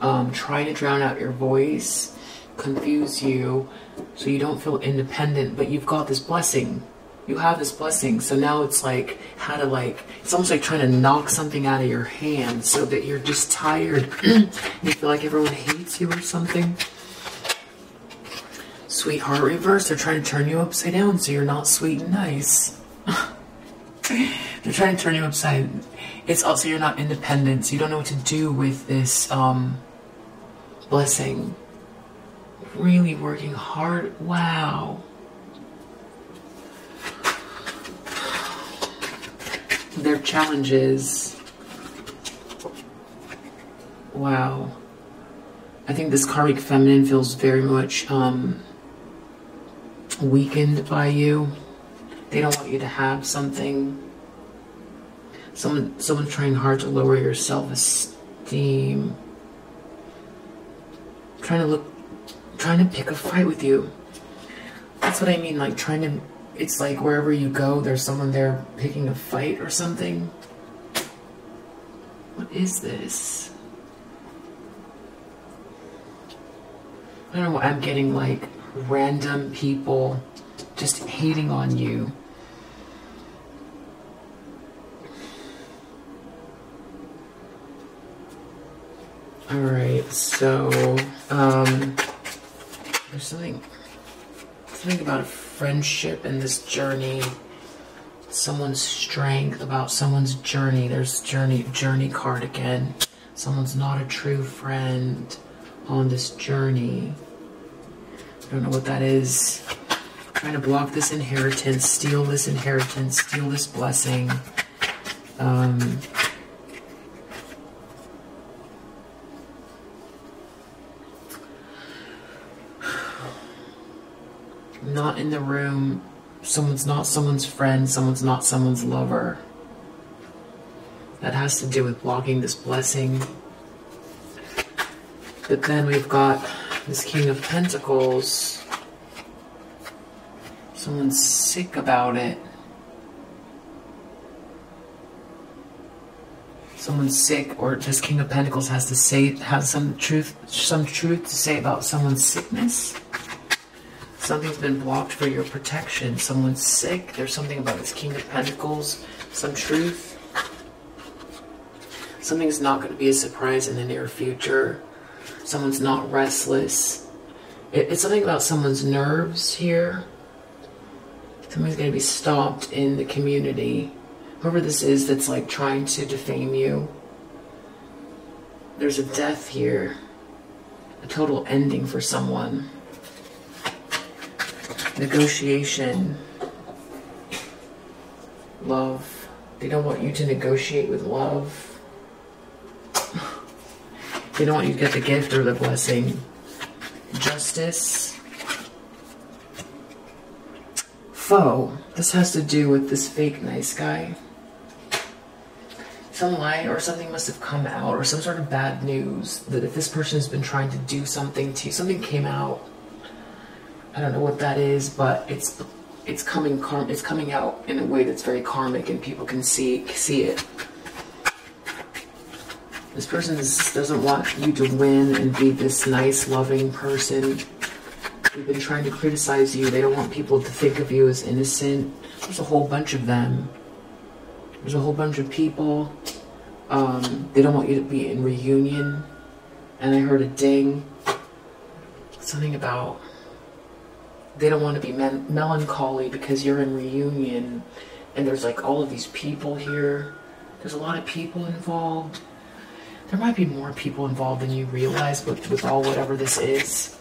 Trying to drown out your voice, confuse you, so you don't feel independent, but you've got this blessing. You have this blessing, so now it's like how to, like, it's almost like trying to knock something out of your hand so that you're just tired. You feel like everyone hates you or something. Sweetheart reverse, they're trying to turn you upside down so you're not sweet and nice. They're trying to turn you upside. It's also you're not independent, so you don't know what to do with this blessing. Really working hard. Wow. Their challenges. Wow. I think this karmic feminine feels very much weakened by you. They don't want you to have something. Someone's trying hard to lower your self-esteem. Trying to pick a fight with you. That's what I mean, like trying to, it's like wherever you go, there's someone there picking a fight or something. What is this? I don't know, I'm getting like random people just hating on you. All right, so there's something about a friendship in this journey. Someone's strength, about someone's journey. There's journey card again. Someone's not a true friend on this journey. I don't know what that is. I'm trying to block this inheritance, steal this inheritance, steal this blessing. Not in the room. Someone's not someone's friend. Someone's not someone's lover. That has to do with blocking this blessing. But then we've got this King of Pentacles. Someone's sick about it. Someone's sick, or this King of Pentacles has to say, has some truth to say about someone's sickness. Something's been blocked for your protection. Someone's sick. There's something about this King of Pentacles. Some truth. Something's not going to be a surprise in the near future. Someone's not restless. It's something about someone's nerves here. Somebody's going to be stopped in the community. Whoever this is that's like trying to defame you. There's a death here. A total ending for someone. Negotiation. Love. They don't want you to negotiate with love. They don't want you to get the gift or the blessing. Justice. Foe. This has to do with this fake nice guy. Some lie or something must have come out, or some sort of bad news, that if this person has been trying to do something to you, something came out. I don't know what that is, but it's coming out in a way that's very karmic, and people can see it. This person doesn't want you to win and be this nice, loving person. They've been trying to criticize you. They don't want people to think of you as innocent. There's a whole bunch of them. There's a whole bunch of people. They don't want you to be in reunion. And I heard a ding. Something about they don't want to be melancholy because you're in reunion. And there's like all of these people here. There's a lot of people involved. There might be more people involved than you realize with all whatever this is.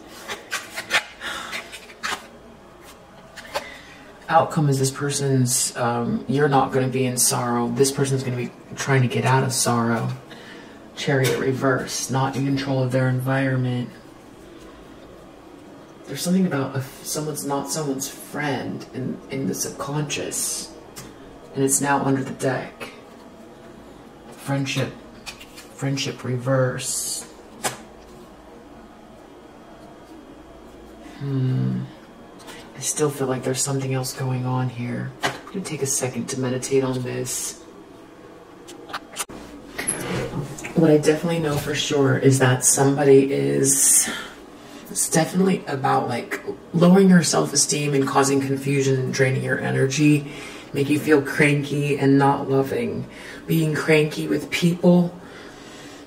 Outcome is this person's, you're not going to be in sorrow. This person's going to be trying to get out of sorrow. Chariot reverse, not in control of their environment. There's something about if someone's not someone's friend in the subconscious, and it's now under the deck. Friendship reverse. I still feel like there's something else going on here. I'm going to take a second to meditate on this. What I definitely know for sure is that somebody is... It's definitely about like lowering your self-esteem and causing confusion and draining your energy. Make you feel cranky and not loving. Being cranky with people.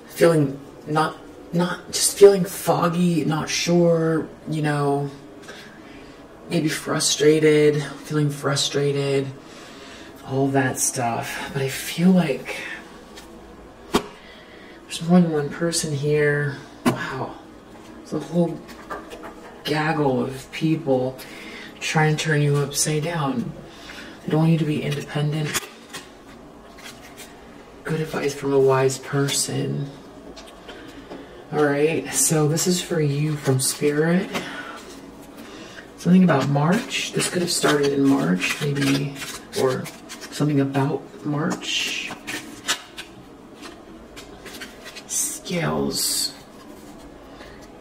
Feeling not just feeling foggy, not sure, you know... Maybe frustrated, feeling frustrated, all that stuff. But I feel like there's more than one person here. Wow. It's a whole gaggle of people trying to turn you upside down. They don't want you to be independent. Good advice from a wise person. All right, so this is for you from Spirit. Something about March. This could have started in March, maybe, or something about March. Scales.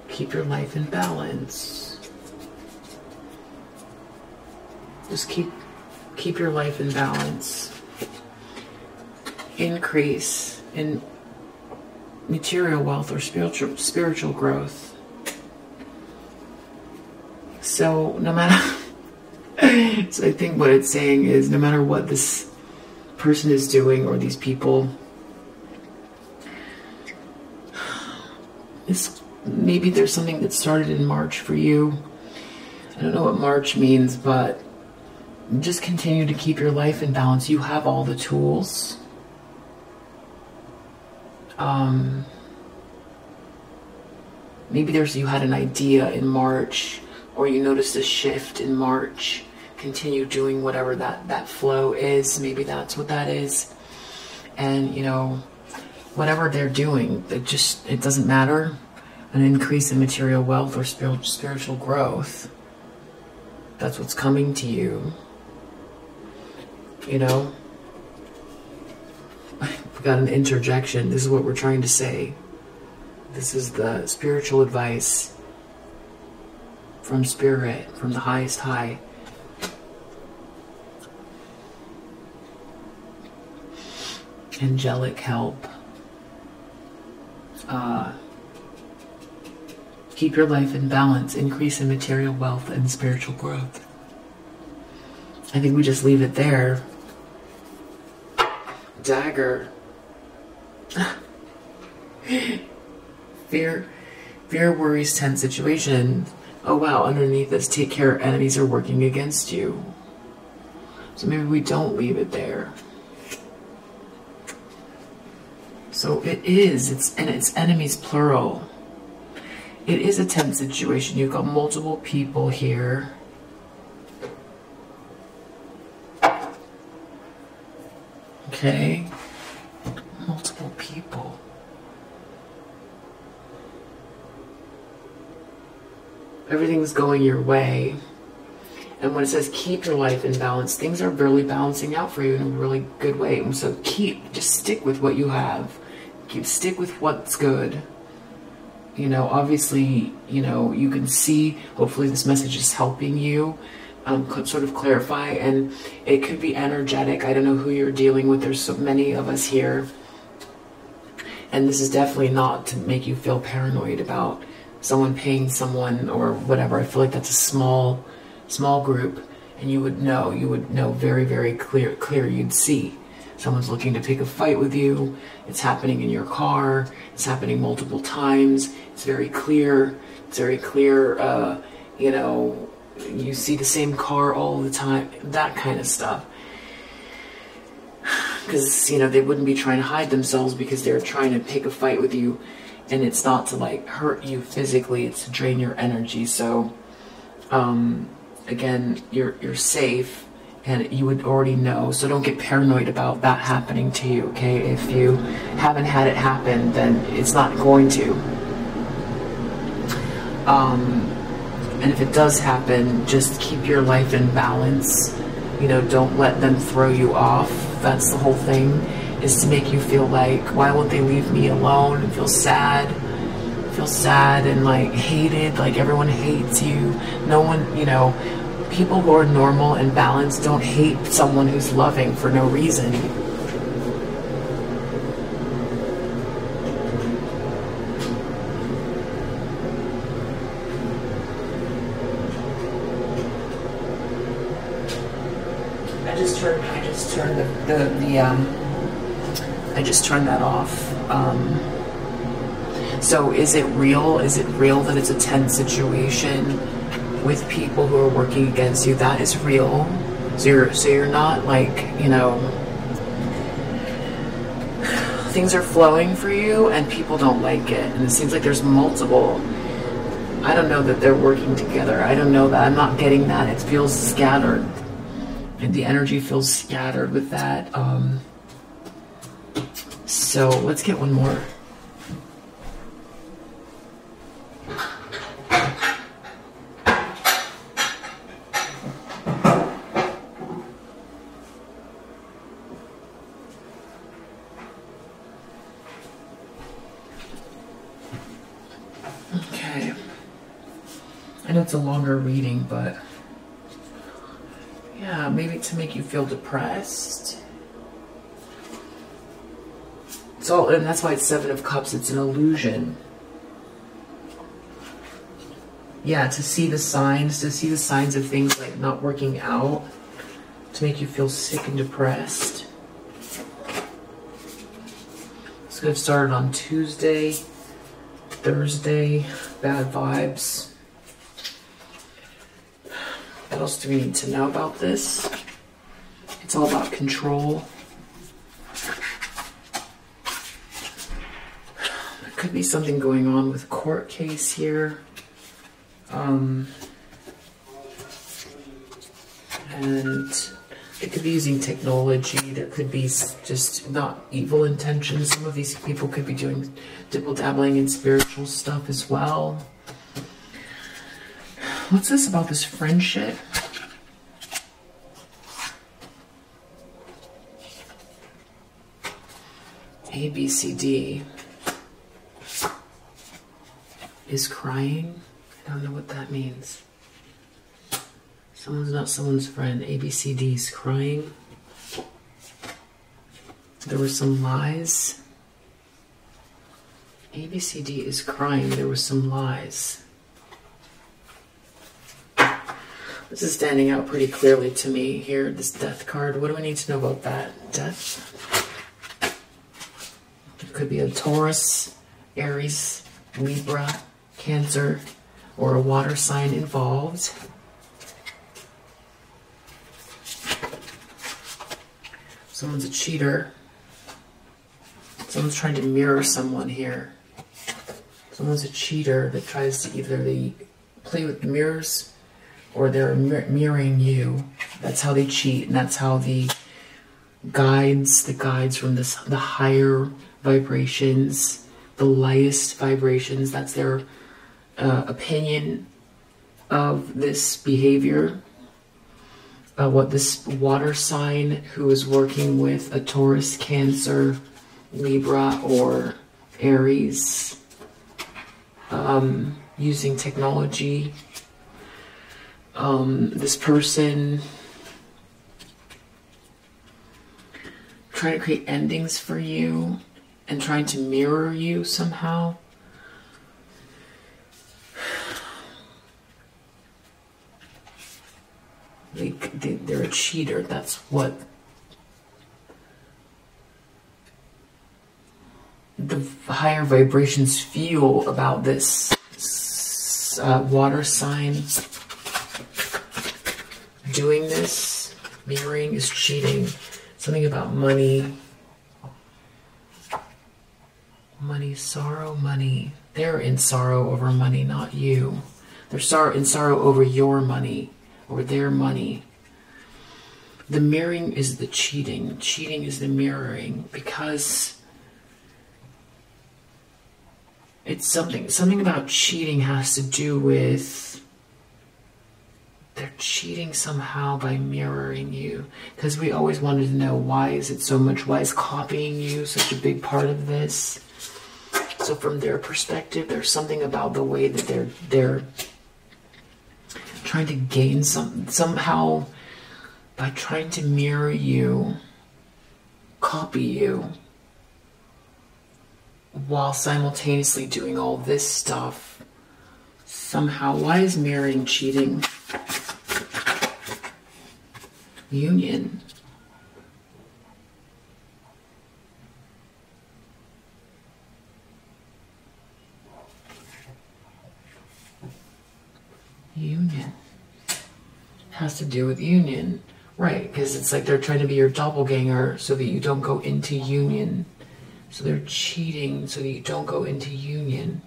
Keep your life in balance. Just keep your life in balance. Increase in material wealth or spiritual growth. So no matter, so I think what it's saying is no matter what this person is doing or these people, maybe there's something that started in March for you. I don't know what March means, but just continue to keep your life in balance. You have all the tools. Maybe you had an idea in March. Or you noticed a shift in March, continue doing whatever that flow is. Maybe that's what that is. And, you know, whatever they're doing, it doesn't matter. An increase in material wealth or spiritual growth. That's what's coming to you. You know? We got an interjection. This is what we're trying to say. This is the spiritual advice. From Spirit, from the highest high. Angelic help. Keep your life in balance, increase in material wealth and spiritual growth. I think we just leave it there. Dagger. Fear worries tense situation. Oh wow, underneath this, take care, enemies are working against you. So maybe we don't leave it there. So it's enemies plural. It is a tense situation. You've got multiple people here. Okay. Multiple people. Everything's going your way. And when it says keep your life in balance, things are really balancing out for you in a really good way. And so just stick with what you have. Stick with what's good. You know, obviously, you know, you can see, hopefully this message is helping you sort of clarify. And it could be energetic. I don't know who you're dealing with. There's so many of us here. And this is definitely not to make you feel paranoid about someone paying someone or whatever. I feel like that's a small group, and you would know very, very clear. You'd see someone's looking to pick a fight with you. It's happening in your car. It's happening multiple times. It's very clear. It's very clear. You know, you see the same car all the time, that kind of stuff. Because, you know, they wouldn't be trying to hide themselves because they're trying to pick a fight with you. And it's not to, like, hurt you physically. It's to drain your energy. So, again, you're safe. And you would already know, so don't get paranoid about that happening to you, okay? If you haven't had it happen, then it's not going to. And if it does happen, just keep your life in balance. You know, don't let them throw you off. That's the whole thing, is to make you feel like, why won't they leave me alone? And feel sad. Feel sad and, like, hated. Like, everyone hates you. No one, you know... People who are normal and balanced don't hate someone who's loving for no reason. I just turned I just turned that off. So is it real? Is it real that it's a tense situation with people who are working against you? That is real. So you're not, like, you know, things are flowing for you and people don't like it, and it seems like there's multiple. I don't know that they're working together. I don't know that. I'm not getting that. It feels scattered. The energy feels scattered with that. So let's get one more. It's a longer reading, but yeah, maybe to make you feel depressed. So, and that's why it's 7 of Cups. It's an illusion. Yeah, to see the signs of things like not working out, to make you feel sick and depressed. It's gonna have started on Tuesday, Thursday, bad vibes. What else do we need to know about this? It's all about control. There could be something going on with a court case here. And it could be using technology. There could be just not evil intentions. Some of these people could be doing dibble-dabbling in spiritual stuff as well. What's this about this friendship? A, B, C, D is crying. I don't know what that means. Someone's not someone's friend. A, B, C, D is crying. There were some lies. A, B, C, D is crying. There were some lies. This is standing out pretty clearly to me here, this death card. What do we need to know about that? Death. It could be a Taurus, Aries, Libra, Cancer, or a water sign involved. Someone's a cheater. Someone's trying to mirror someone here. Someone's a cheater that tries to either they play with the mirrors, or they're mirroring you. That's how they cheat, and that's how the guides from this, the higher vibrations, the lightest vibrations, that's their opinion of this behavior. What this water sign who is working with a Taurus, Cancer, Libra, or Aries, using technology. This person trying to create endings for you, and trying to mirror you somehow. They're a cheater. That's what the higher vibrations feel about this water sign. Doing this, mirroring, is cheating. Something about money. Money, sorrow, money. They're in sorrow over money, not you. They're in sorrow over your money or their money. The mirroring is the cheating. Cheating is the mirroring, because it's something about cheating has to do with they're cheating somehow by mirroring you. Because we always wanted to know, why is it so much? Why is copying you such a big part of this? So from their perspective, there's something about the way that they're trying to gain somehow by trying to mirror you, copy you, while simultaneously doing all this stuff. Somehow, why is mirroring cheating? Union. Union. Has to do with union. Right, because it's like they're trying to be your doppelganger so that you don't go into union. So they're cheating so that you don't go into union.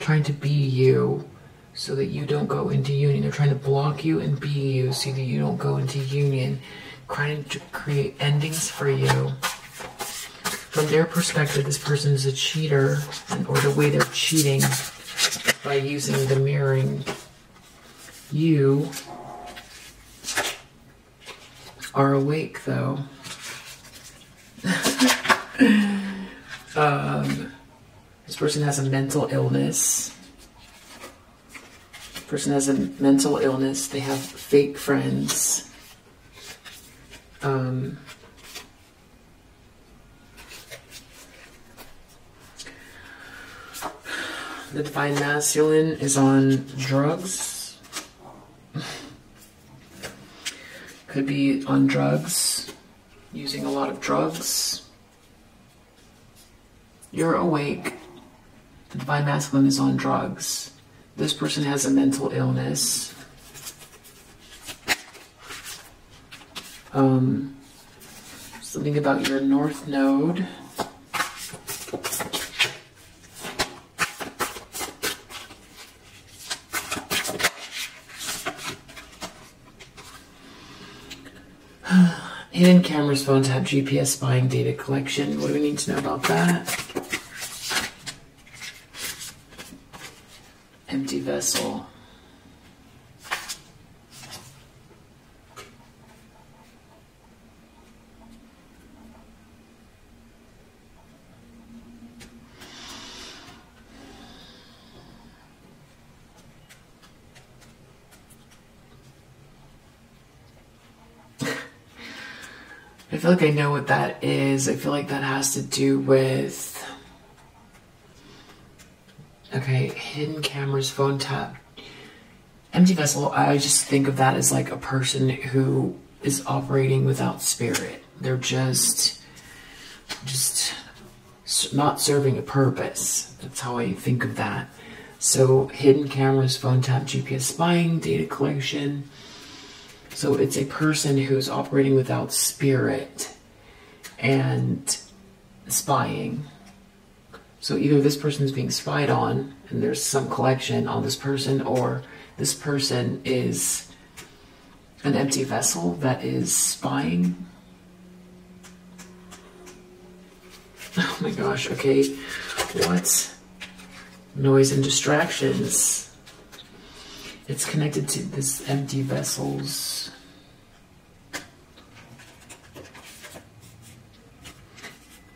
Trying to be you so that you don't go into union. They're trying to block you and be you so that you don't go into union. Trying to create endings for you. From their perspective, this person is a cheater, or the way they're cheating by using the mirroring. You are awake, though. This person has a mental illness. They have fake friends. The divine masculine is on drugs. Could be on drugs, using a lot of drugs. You're awake. The divine masculine is on drugs. This person has a mental illness. Something about your north node. Hidden cameras, phones have GPS spying data collection. What do we need to know about that? Empty vessel. I feel like I know what that is. I feel like that has to do with, okay, hidden cameras, phone tap, empty vessel. I just think of that as like a person who is operating without spirit. They're just not serving a purpose. That's how I think of that. So hidden cameras, phone tap, GPS spying, data collection. So it's a person who's operating without spirit and spying. So either this person's being spied on and there's some collection on this person, or this person is an empty vessel that is spying. Oh my gosh, okay. What? Noise and distractions. It's connected to this empty vessels.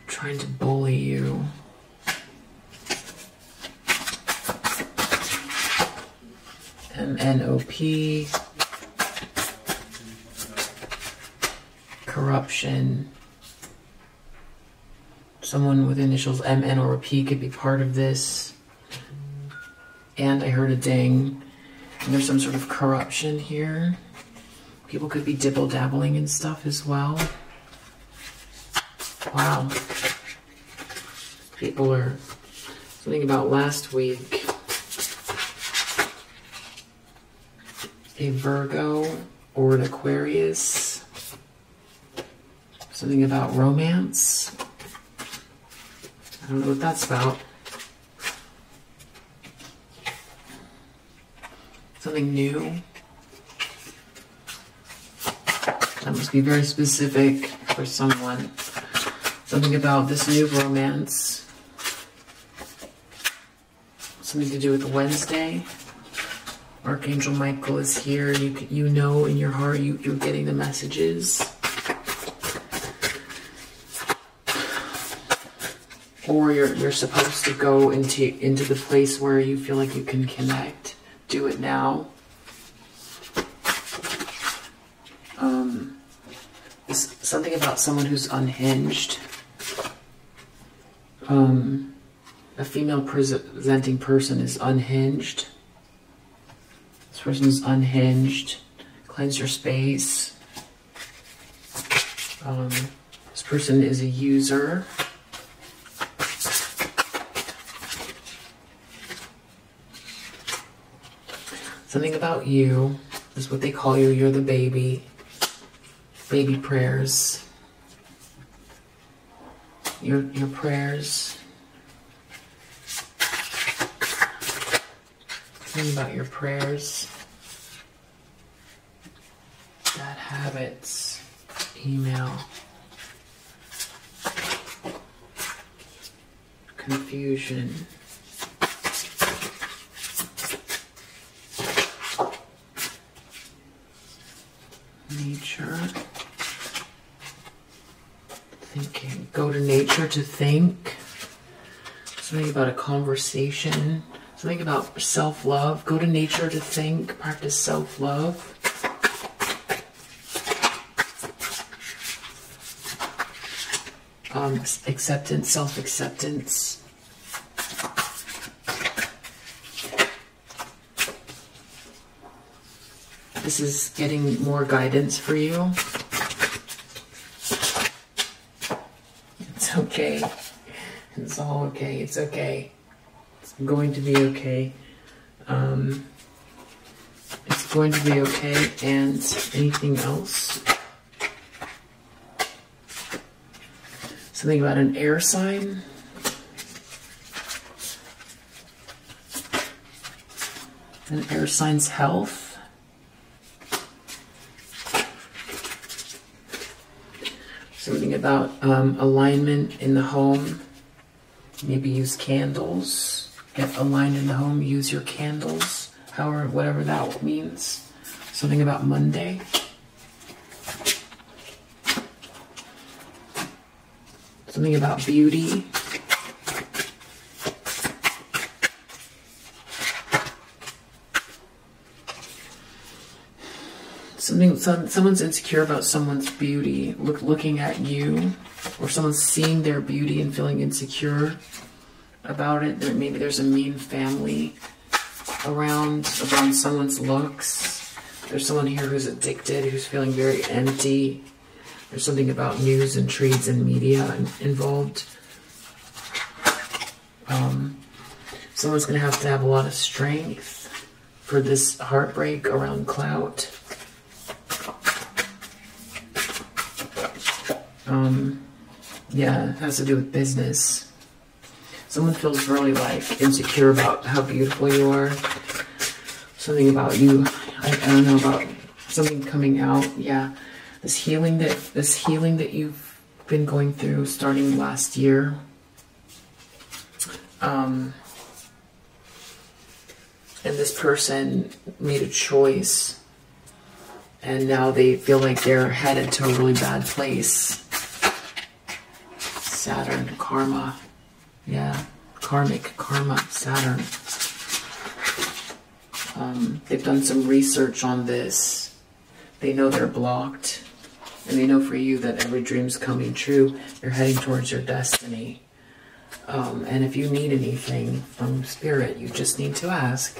Trying to bully you. MNOP, corruption, Someone with initials M, N, or a P could be part of this. And I heard a ding. And there's some sort of corruption here. People could be dibble-dabbling in stuff as well. Wow. People are... Something about last week. A Virgo or an Aquarius. Something about romance. I don't know what that's about. Something new. That must be very specific for someone. Something about this new romance. Something to do with Wednesday. Archangel Michael is here. You know in your heart you're getting the messages. Or you're supposed to go into the place where you feel like you can connect. Do it now. Something about someone who's unhinged. A female presenting person is unhinged. This person is unhinged. Cleanse your space. This person is a user. Something about you. This is what they call you. You're the baby. Baby prayers. Your prayers. Something about your prayers. Bad habits. Email. Confusion. Nature. Thinking. Go to nature to think. Something about a conversation. Something about self-love. Go to nature to think. Practice self-love. Acceptance. Self-acceptance. This is getting more guidance for you. It's okay. It's all okay. It's okay. It's going to be okay. It's going to be okay. And anything else? Something about an air sign. An air sign's health. Something about alignment in the home. Maybe use candles. Get aligned in the home. Use your candles. However, whatever that means. Something about Monday. Something about beauty. Someone's insecure about someone's beauty, looking at you, or someone's seeing their beauty and feeling insecure about it. Maybe there's a mean family around someone's looks. There's someone here who's addicted, who's feeling very empty. There's something about news and trades and media involved. Someone's going to have a lot of strength for this heartbreak around clout. Yeah, it has to do with business. Someone feels really like insecure about how beautiful you are. Something about you, I don't know, about something coming out. Yeah, this healing that you've been going through starting last year. And this person made a choice, and now they feel like they're headed to a really bad place. Saturn, karma, yeah, karmic karma, Saturn. They've done some research on this. They know they're blocked. And they know for you that every dream's coming true. You're heading towards your destiny. And if you need anything from Spirit, you just need to ask.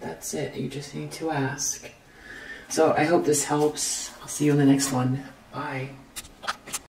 That's it. You just need to ask. So I hope this helps. I'll see you in the next one. Bye.